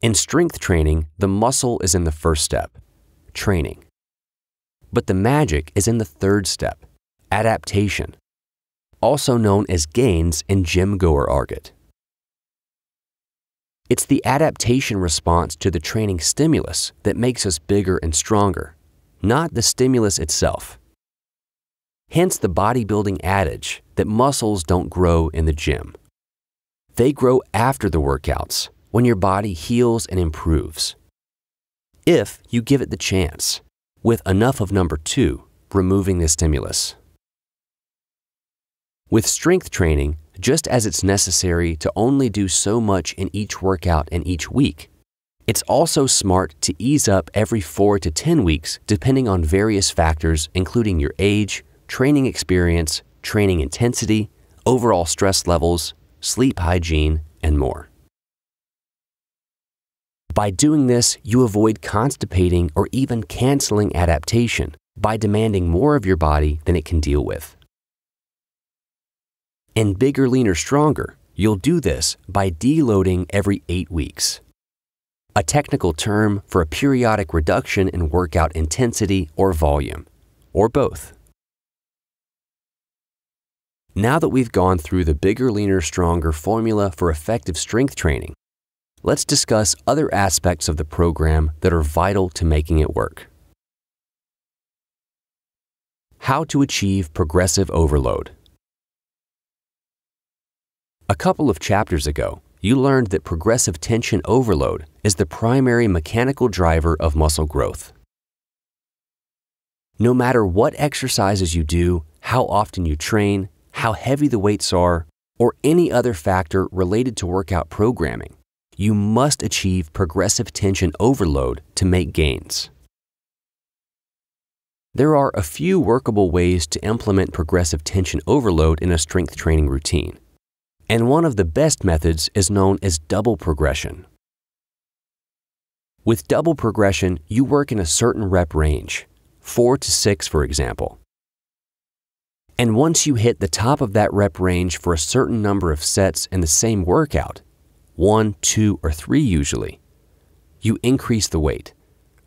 In strength training, the muscle is in the first step, training. But the magic is in the third step, adaptation, also known as gains in gym-goer argot. It's the adaptation response to the training stimulus that makes us bigger and stronger, not the stimulus itself. Hence the bodybuilding adage that muscles don't grow in the gym. They grow after the workouts, when your body heals and improves. If you give it the chance, with enough of number 2, removing the stimulus. With strength training, just as it's necessary to only do so much in each workout and each week, it's also smart to ease up every 4 to 10 weeks depending on various factors including your age, training experience, training intensity, overall stress levels, sleep hygiene, and more. By doing this, you avoid constipating or even canceling adaptation by demanding more of your body than it can deal with. In Bigger, Leaner, Stronger, you'll do this by deloading every 8 weeks, a technical term for a periodic reduction in workout intensity or volume, or both. Now that we've gone through the Bigger, Leaner, Stronger formula for effective strength training, let's discuss other aspects of the program that are vital to making it work. How to achieve progressive overload. A couple of chapters ago, you learned that progressive tension overload is the primary mechanical driver of muscle growth. No matter what exercises you do, how often you train, how heavy the weights are, or any other factor related to workout programming, you must achieve progressive tension overload to make gains. There are a few workable ways to implement progressive tension overload in a strength training routine, and one of the best methods is known as double progression. With double progression, you work in a certain rep range, 4 to 6 for example. And once you hit the top of that rep range for a certain number of sets in the same workout, 1, 2, or 3 usually, you increase the weight,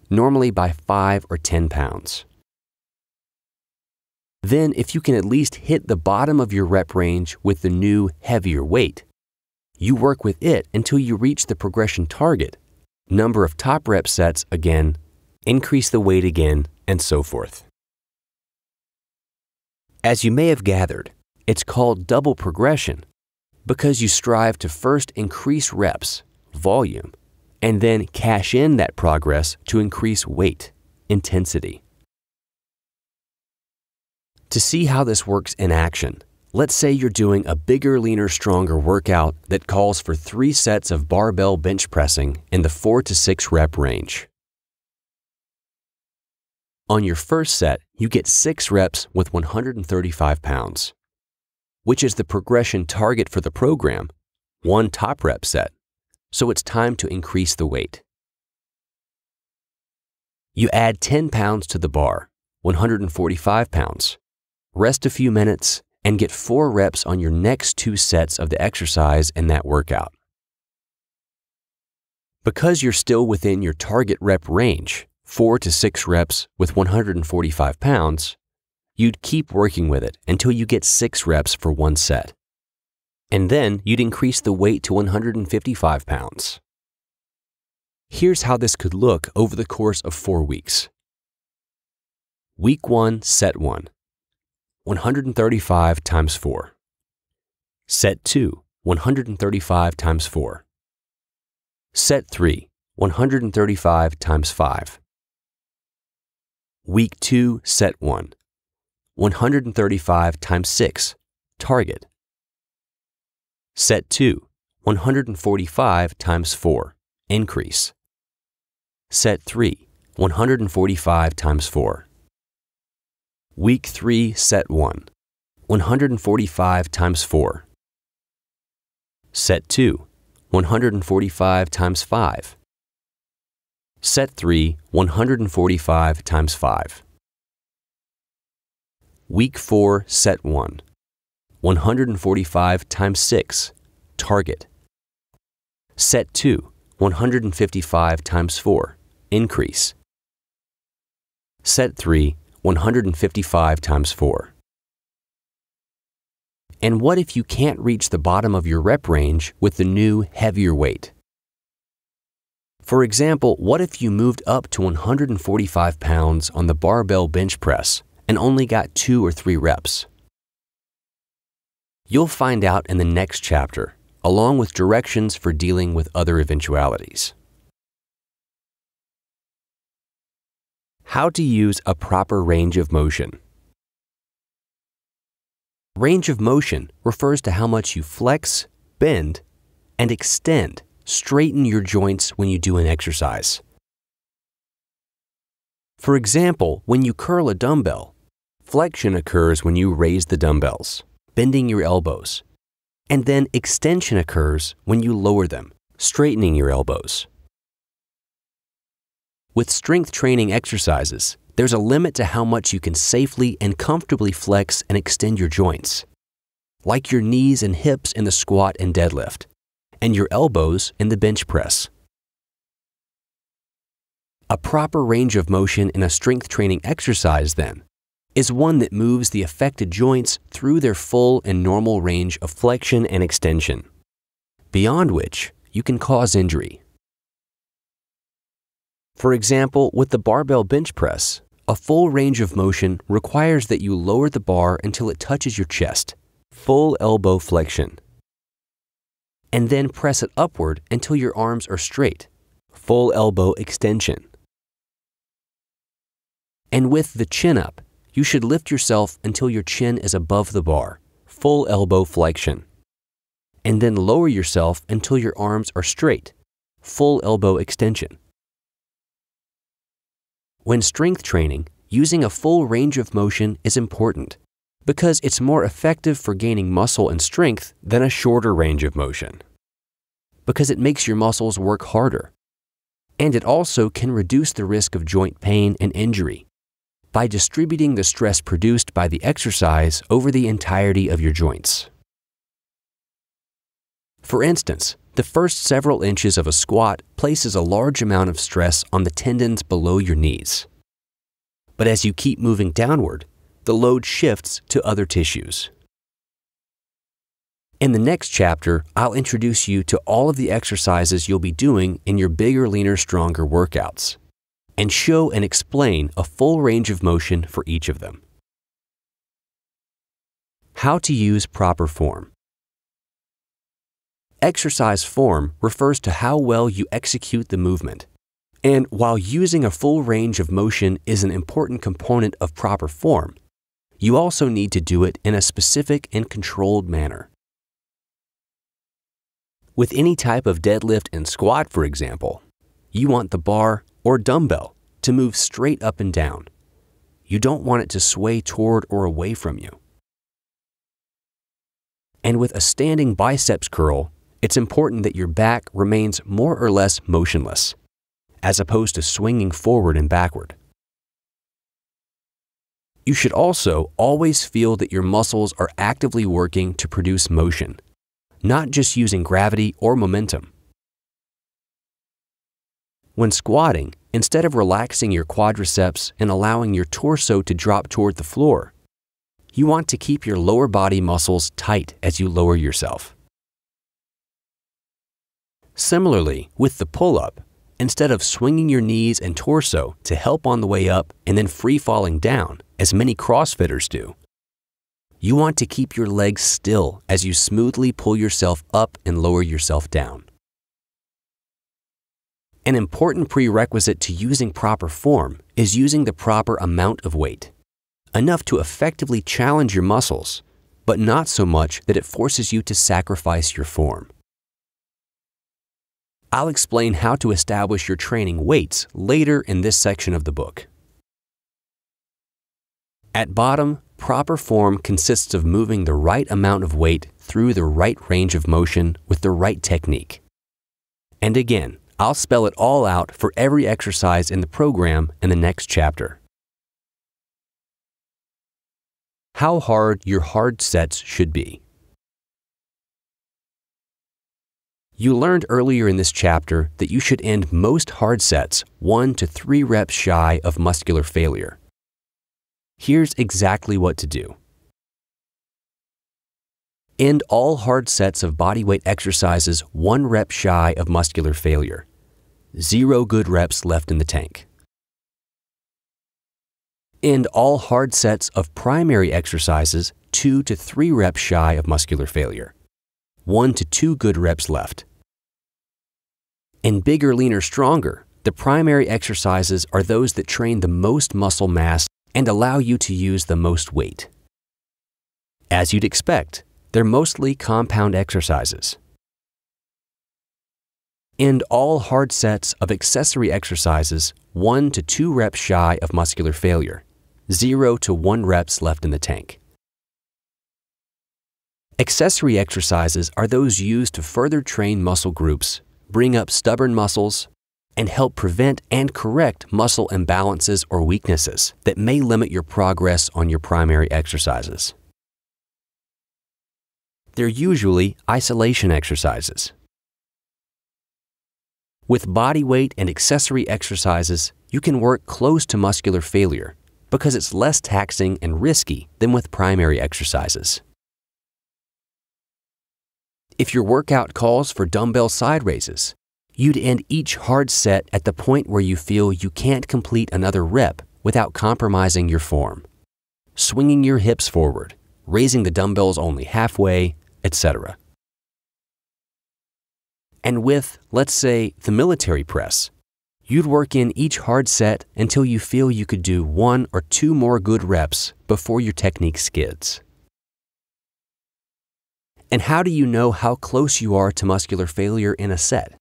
normally by 5 or 10 pounds. Then, if you can at least hit the bottom of your rep range with the new, heavier weight, you work with it until you reach the progression target, number of top rep sets again, increase the weight again, and so forth. As you may have gathered, it's called double progression because you strive to first increase reps, volume, and then cash in that progress to increase weight, intensity. To see how this works in action, let's say you're doing a Bigger, Leaner, Stronger workout that calls for 3 sets of barbell bench pressing in the 4 to 6 rep range. On your first set, you get 6 reps with 135 pounds, which is the progression target for the program, 1 top rep set, so it's time to increase the weight. You add 10 pounds to the bar, 145 pounds, rest a few minutes, and get 4 reps on your next 2 sets of the exercise in that workout. Because you're still within your target rep range, 4 to 6 reps with 145 pounds, you'd keep working with it until you get 6 reps for 1 set. And then you'd increase the weight to 155 pounds. Here's how this could look over the course of 4 weeks. Week 1, set 1, 135 times 4. Set 2, 135 times 4. Set 3, 135 times 5. Week 2, set 1, 135 times 6, target. Set 2, 145 times 4, increase. Set 3, 145 times 4. Week 3, set 1, 145 times 4. Set 2, 145 times 5. Set 3, 145 times 5. Week 4, Set 1. 145 times 6, target. Set 2, 155 times 4, increase. Set 3, 155 times 4. And what if you can't reach the bottom of your rep range with the new, heavier weight? For example, what if you moved up to 145 pounds on the barbell bench press and only got 2 or 3 reps? You'll find out in the next chapter, along with directions for dealing with other eventualities. How to use a proper range of motion. Range of motion refers to how much you flex, bend, and extend, straighten your joints when you do an exercise. For example, when you curl a dumbbell, flexion occurs when you raise the dumbbells, bending your elbows, and then extension occurs when you lower them, straightening your elbows. With strength training exercises, there's a limit to how much you can safely and comfortably flex and extend your joints, like your knees and hips in the squat and deadlift, and your elbows in the bench press. A proper range of motion in a strength training exercise, then, is one that moves the affected joints through their full and normal range of flexion and extension, beyond which you can cause injury. For example, with the barbell bench press, a full range of motion requires that you lower the bar until it touches your chest, full elbow flexion, and then press it upward until your arms are straight, full elbow extension. And with the chin up, you should lift yourself until your chin is above the bar, full elbow flexion, and then lower yourself until your arms are straight, full elbow extension. When strength training, using a full range of motion is important because it's more effective for gaining muscle and strength than a shorter range of motion, because it makes your muscles work harder, and it also can reduce the risk of joint pain and injury by distributing the stress produced by the exercise over the entirety of your joints. For instance, the first several inches of a squat places a large amount of stress on the tendons below your knees. But as you keep moving downward, the load shifts to other tissues. In the next chapter, I'll introduce you to all of the exercises you'll be doing in your Bigger, Leaner, Stronger workouts, and show and explain a full range of motion for each of them. How to use proper form. Exercise form refers to how well you execute the movement. And while using a full range of motion is an important component of proper form, you also need to do it in a specific and controlled manner. With any type of deadlift and squat, for example, you want the bar or dumbbell to move straight up and down. You don't want it to sway toward or away from you. And with a standing biceps curl, it's important that your back remains more or less motionless, as opposed to swinging forward and backward. You should also always feel that your muscles are actively working to produce motion, not just using gravity or momentum. When squatting, instead of relaxing your quadriceps and allowing your torso to drop toward the floor, you want to keep your lower body muscles tight as you lower yourself. Similarly, with the pull-up, instead of swinging your knees and torso to help on the way up and then free-falling down, as many CrossFitters do, you want to keep your legs still as you smoothly pull yourself up and lower yourself down. An important prerequisite to using proper form is using the proper amount of weight, enough to effectively challenge your muscles, but not so much that it forces you to sacrifice your form. I'll explain how to establish your training weights later in this section of the book. At bottom, proper form consists of moving the right amount of weight through the right range of motion with the right technique. And again, I'll spell it all out for every exercise in the program in the next chapter. how hard your hard sets should be. You learned earlier in this chapter that you should end most hard sets 1 to 3 reps shy of muscular failure. Here's exactly what to do. End all hard sets of bodyweight exercises 1 rep shy of muscular failure. 0 good reps left in the tank. End all hard sets of primary exercises 2 to 3 reps shy of muscular failure. 1 to 2 good reps left. In Bigger, Leaner, Stronger, the primary exercises are those that train the most muscle mass and allow you to use the most weight. As you'd expect, they're mostly compound exercises. End all hard sets of accessory exercises 1 to 2 reps shy of muscular failure, 0 to 1 reps left in the tank. Accessory exercises are those used to further train muscle groups, bring up stubborn muscles, and help prevent and correct muscle imbalances or weaknesses that may limit your progress on your primary exercises. They're usually isolation exercises. With bodyweight and accessory exercises, you can work close to muscular failure because it's less taxing and risky than with primary exercises. If your workout calls for dumbbell side raises, you'd end each hard set at the point where you feel you can't complete another rep without compromising your form, swinging your hips forward, raising the dumbbells only halfway, etc. And with, let's say, the military press, you'd work in each hard set until you feel you could do 1 or 2 more good reps before your technique skids. And how do you know how close you are to muscular failure in a set?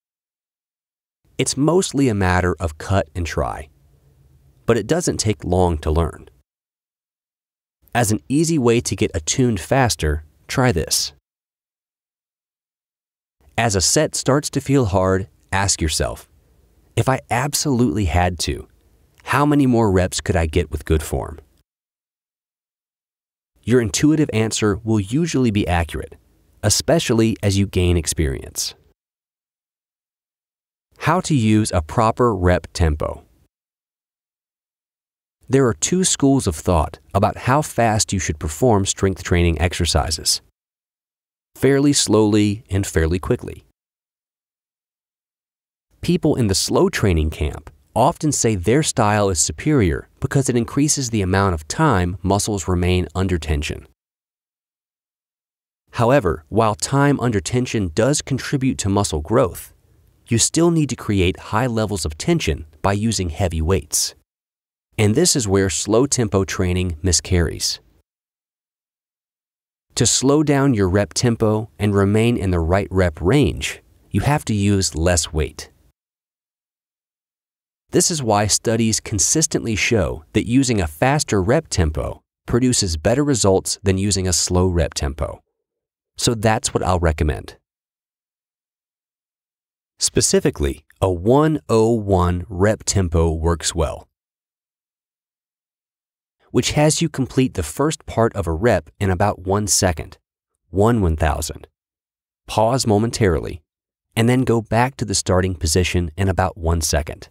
It's mostly a matter of cut and try, but it doesn't take long to learn. As an easy way to get attuned faster, try this. As a set starts to feel hard, ask yourself, if I absolutely had to, how many more reps could I get with good form? Your intuitive answer will usually be accurate, especially as you gain experience. How to use a proper rep tempo. There are 2 schools of thought about how fast you should perform strength training exercises. Fairly slowly and fairly quickly. People in the slow training camp often say their style is superior because it increases the amount of time muscles remain under tension. However, while time under tension does contribute to muscle growth, you still need to create high levels of tension by using heavy weights. And this is where slow tempo training miscarries. To slow down your rep tempo and remain in the right rep range, you have to use less weight. This is why studies consistently show that using a faster rep tempo produces better results than using a slow rep tempo. So that's what I'll recommend. Specifically, a 1:01 rep tempo works well, which has you complete the first part of a rep in about 1 second, 1/1000. Pause momentarily, and then go back to the starting position in about 1 second.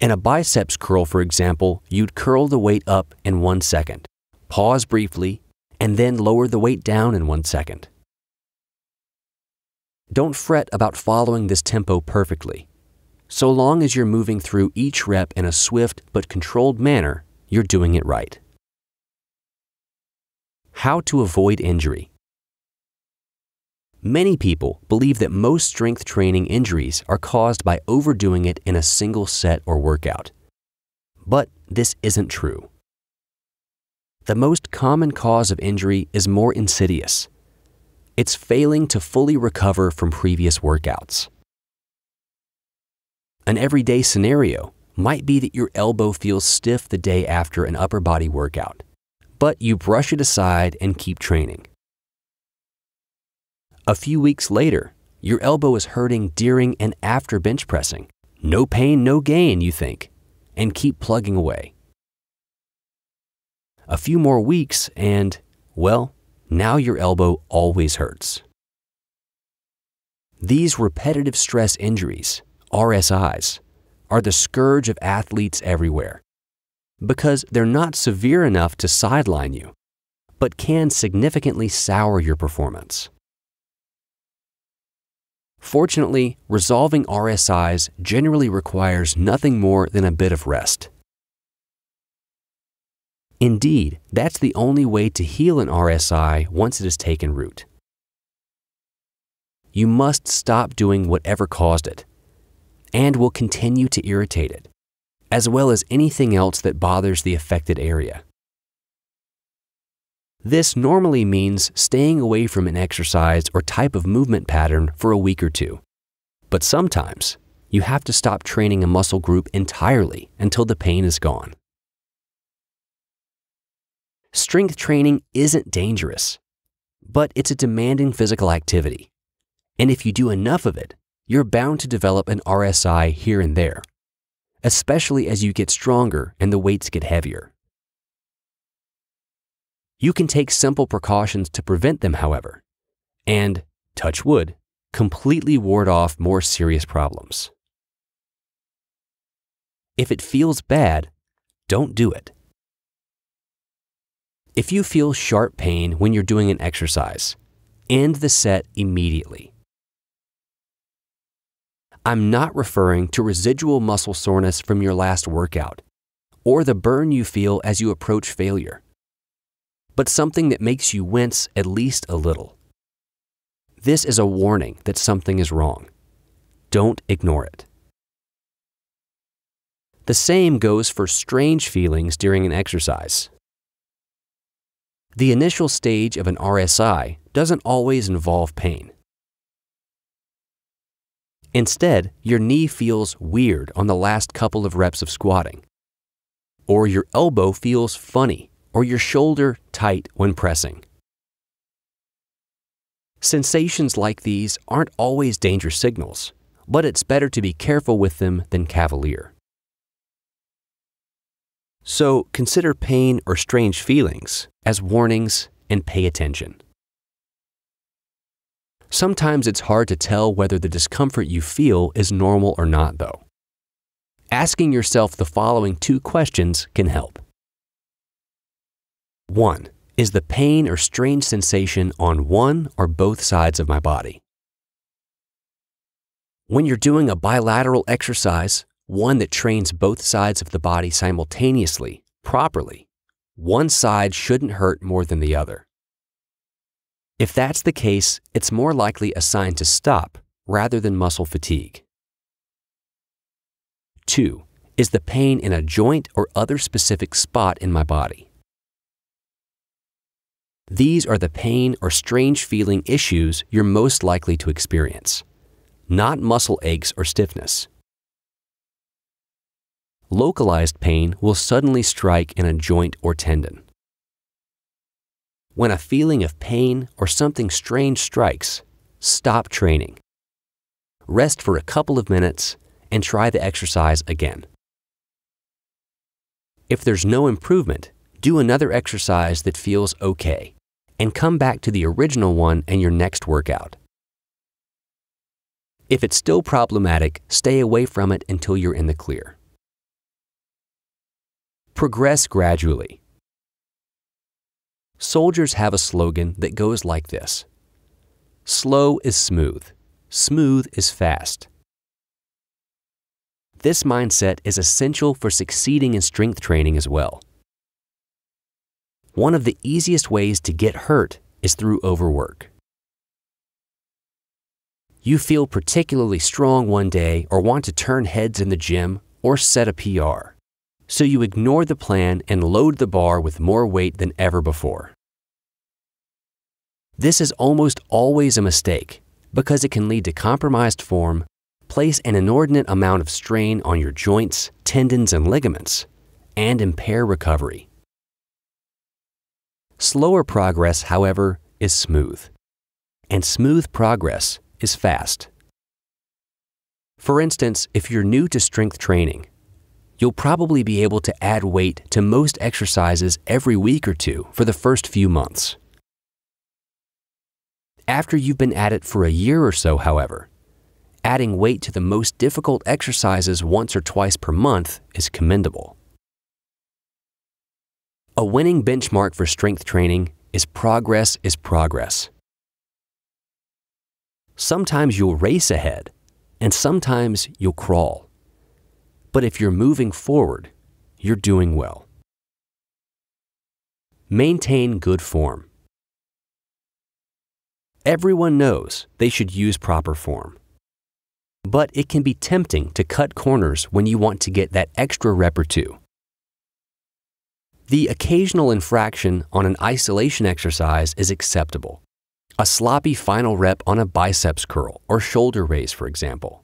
In a biceps curl, for example, you'd curl the weight up in 1 second, pause briefly, and then lower the weight down in 1 second. Don't fret about following this tempo perfectly. So long as you're moving through each rep in a swift but controlled manner, you're doing it right. How to avoid injury. Many people believe that most strength training injuries are caused by overdoing it in a single set or workout. But this isn't true. The most common cause of injury is more insidious. It's failing to fully recover from previous workouts. An everyday scenario might be that your elbow feels stiff the day after an upper body workout, but you brush it aside and keep training. A few weeks later, your elbow is hurting during and after bench pressing. No pain, no gain, you think, and keep plugging away. A few more weeks and, well, now your elbow always hurts. These repetitive stress injuries, RSIs, are the scourge of athletes everywhere because they're not severe enough to sideline you, but can significantly sour your performance. Fortunately, resolving RSIs generally requires nothing more than a bit of rest. Indeed, that's the only way to heal an RSI once it has taken root. You must stop doing whatever caused it, and will continue to irritate it, as well as anything else that bothers the affected area. This normally means staying away from an exercise or type of movement pattern for a week or two, but sometimes you have to stop training a muscle group entirely until the pain is gone. Strength training isn't dangerous, but it's a demanding physical activity, and if you do enough of it, you're bound to develop an RSI here and there, especially as you get stronger and the weights get heavier. You can take simple precautions to prevent them, however, and, touch wood, completely ward off more serious problems. If it feels bad, don't do it. If you feel sharp pain when you're doing an exercise, end the set immediately. I'm not referring to residual muscle soreness from your last workout or the burn you feel as you approach failure, but something that makes you wince at least a little. This is a warning that something is wrong. Don't ignore it. The same goes for strange feelings during an exercise. The initial stage of an RSI doesn't always involve pain. Instead, your knee feels weird on the last couple of reps of squatting, or your elbow feels funny, or your shoulder tight when pressing. Sensations like these aren't always danger signals, but it's better to be careful with them than cavalier. So consider pain or strange feelings as warnings and pay attention. Sometimes it's hard to tell whether the discomfort you feel is normal or not, though. Asking yourself the following two questions can help. 1. Is the pain or strange sensation on one or both sides of my body? When you're doing a bilateral exercise, one that trains both sides of the body simultaneously, properly, one side shouldn't hurt more than the other. If that's the case, it's more likely a sign to stop rather than muscle fatigue. 2. Is the pain in a joint or other specific spot in my body? These are the pain or strange feeling issues you're most likely to experience, not muscle aches or stiffness. Localized pain will suddenly strike in a joint or tendon. When a feeling of pain or something strange strikes, stop training. Rest for a couple of minutes and try the exercise again. If there's no improvement, do another exercise that feels okay, and come back to the original one in your next workout. If it's still problematic, stay away from it until you're in the clear. Progress gradually. Soldiers have a slogan that goes like this: slow is smooth, smooth is fast. This mindset is essential for succeeding in strength training as well. One of the easiest ways to get hurt is through overwork. You feel particularly strong one day or want to turn heads in the gym or set a PR, so you ignore the plan and load the bar with more weight than ever before. This is almost always a mistake because it can lead to compromised form, place an inordinate amount of strain on your joints, tendons, and ligaments, and impair recovery. Slower progress, however, is smooth, and smooth progress is fast. For instance, if you're new to strength training, You'll probably be able to add weight to most exercises every week or two for the first few months. After you've been at it for a year or so, however, adding weight to the most difficult exercises once or twice per month is commendable. A winning benchmark for strength training is progress is progress. Sometimes you'll race ahead, and sometimes you'll crawl. But if you're moving forward, you're doing well. Maintain good form. Everyone knows they should use proper form. But it can be tempting to cut corners when you want to get that extra rep or two. The occasional infraction on an isolation exercise is acceptable. A sloppy final rep on a biceps curl or shoulder raise, for example.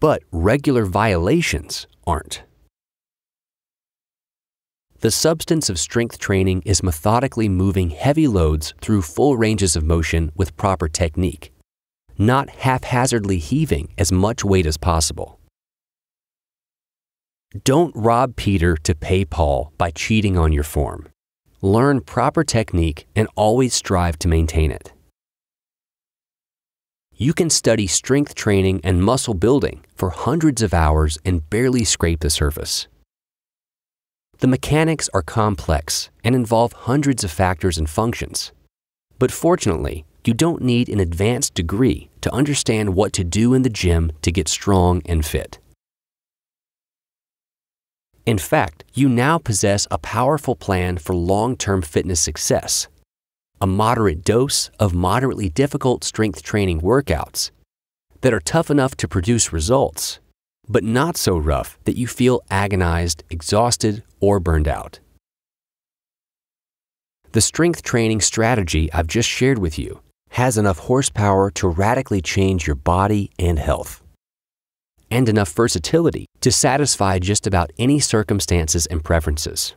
But regular violations aren't. The substance of strength training is methodically moving heavy loads through full ranges of motion with proper technique, not haphazardly heaving as much weight as possible. Don't rob Peter to pay Paul by cheating on your form. Learn proper technique and always strive to maintain it. You can study strength training and muscle building for hundreds of hours and barely scrape the surface. The mechanics are complex and involve hundreds of factors and functions. But fortunately, you don't need an advanced degree to understand what to do in the gym to get strong and fit. In fact, you now possess a powerful plan for long-term fitness success, a moderate dose of moderately difficult strength training workouts that are tough enough to produce results, but not so rough that you feel agonized, exhausted, or burned out. The strength training strategy I've just shared with you has enough horsepower to radically change your body and health, and enough versatility to satisfy just about any circumstances and preferences.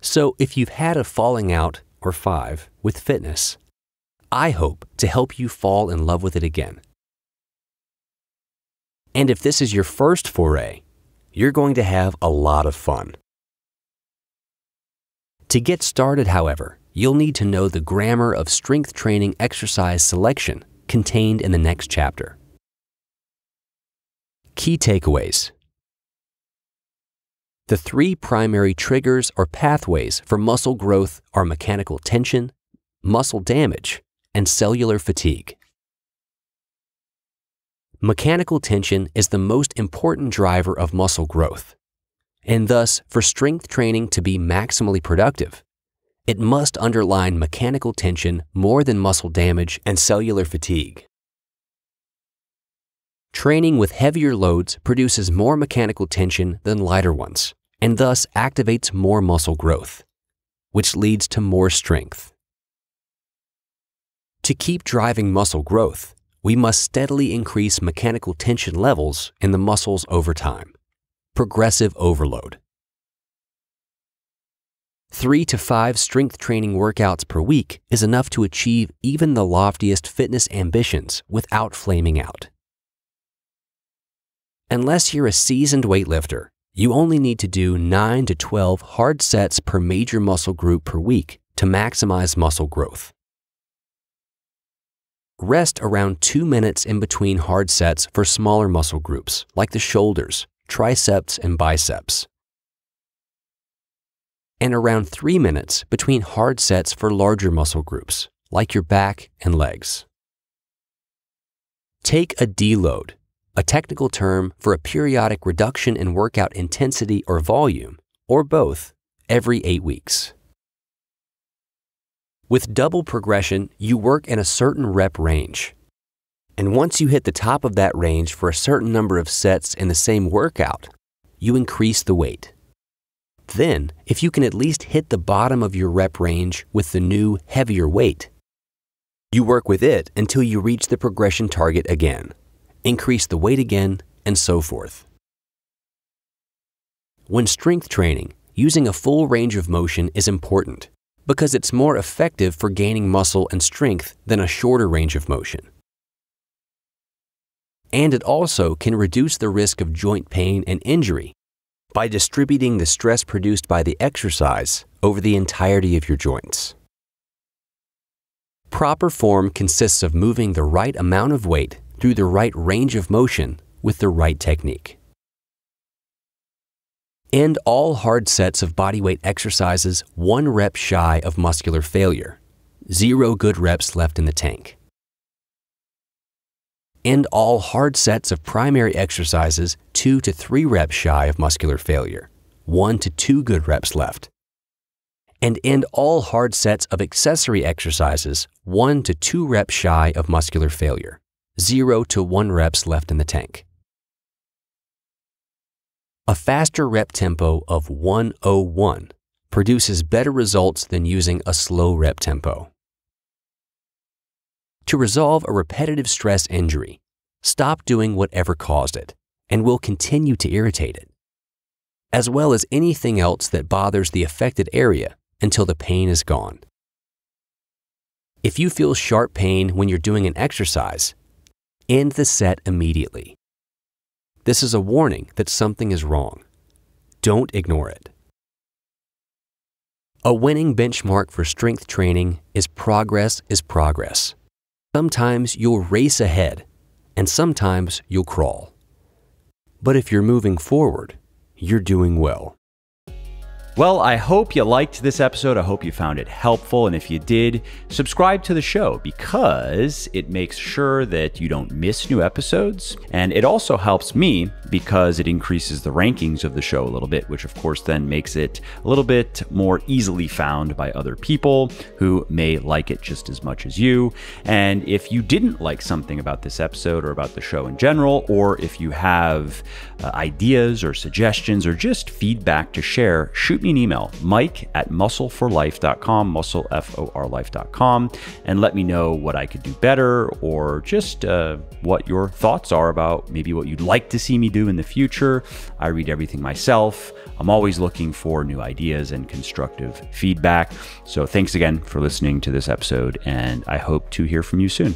So if you've had a falling out, or five, with fitness, I hope to help you fall in love with it again. And if this is your first foray, you're going to have a lot of fun. To get started, however, you'll need to know the grammar of strength training exercise selection contained in the next chapter. Key takeaways. The three primary triggers or pathways for muscle growth are mechanical tension, muscle damage, and cellular fatigue. Mechanical tension is the most important driver of muscle growth, and thus, for strength training to be maximally productive, it must underline mechanical tension more than muscle damage and cellular fatigue. Training with heavier loads produces more mechanical tension than lighter ones, and thus activates more muscle growth, which leads to more strength. To keep driving muscle growth, we must steadily increase mechanical tension levels in the muscles over time. Progressive overload. 3 to 5 strength training workouts per week is enough to achieve even the loftiest fitness ambitions without flaming out. Unless you're a seasoned weightlifter, you only need to do 9 to 12 hard sets per major muscle group per week to maximize muscle growth. Rest around 2 minutes in between hard sets for smaller muscle groups like the shoulders, triceps, and biceps. And around 3 minutes between hard sets for larger muscle groups like your back and legs. Take a deload, a technical term for a periodic reduction in workout intensity or volume, or both, every 8 weeks. With double progression, you work in a certain rep range. And once you hit the top of that range for a certain number of sets in the same workout, you increase the weight. Then, if you can at least hit the bottom of your rep range with the new, heavier weight, you work with it until you reach the progression target again, increase the weight again, and so forth. When strength training, using a full range of motion is important, because it's more effective for gaining muscle and strength than a shorter range of motion. and it also can reduce the risk of joint pain and injury by distributing the stress produced by the exercise over the entirety of your joints. Proper form consists of moving the right amount of weight through the right range of motion with the right technique. End all hard sets of bodyweight exercises 1 rep shy of muscular failure. 0 good reps left in the tank. End all hard sets of primary exercises 2 to 3 reps shy of muscular failure, 1 to 2 good reps left. And end all hard sets of accessory exercises 1 to 2 reps shy of muscular failure, 0 to 1 reps left in the tank. A faster rep tempo of 101 produces better results than using a slow rep tempo. To resolve a repetitive stress injury, stop doing whatever caused it and will continue to irritate it, as well as anything else that bothers the affected area until the pain is gone. If you feel sharp pain when you're doing an exercise, end the set immediately. This is a warning that something is wrong. Don't ignore it. A winning benchmark for strength training is progress is progress. Sometimes you'll race ahead, and sometimes you'll crawl. But if you're moving forward, you're doing well. Well, I hope you liked this episode. I hope you found it helpful. And if you did, subscribe to the show because it makes sure that you don't miss new episodes. And it also helps me because it increases the rankings of the show a little bit, which of course then makes it a little bit more easily found by other people who may like it just as much as you. And if you didn't like something about this episode or about the show in general, or if you have ideas or suggestions or just feedback to share, shoot me an email, mike@muscleforlife.com, muscleforlife.com, and let me know what I could do better or just what your thoughts are about maybe what you'd like to see me do in the future. I read everything myself. I'm always looking for new ideas and constructive feedback. So thanks again for listening to this episode, and I hope to hear from you soon.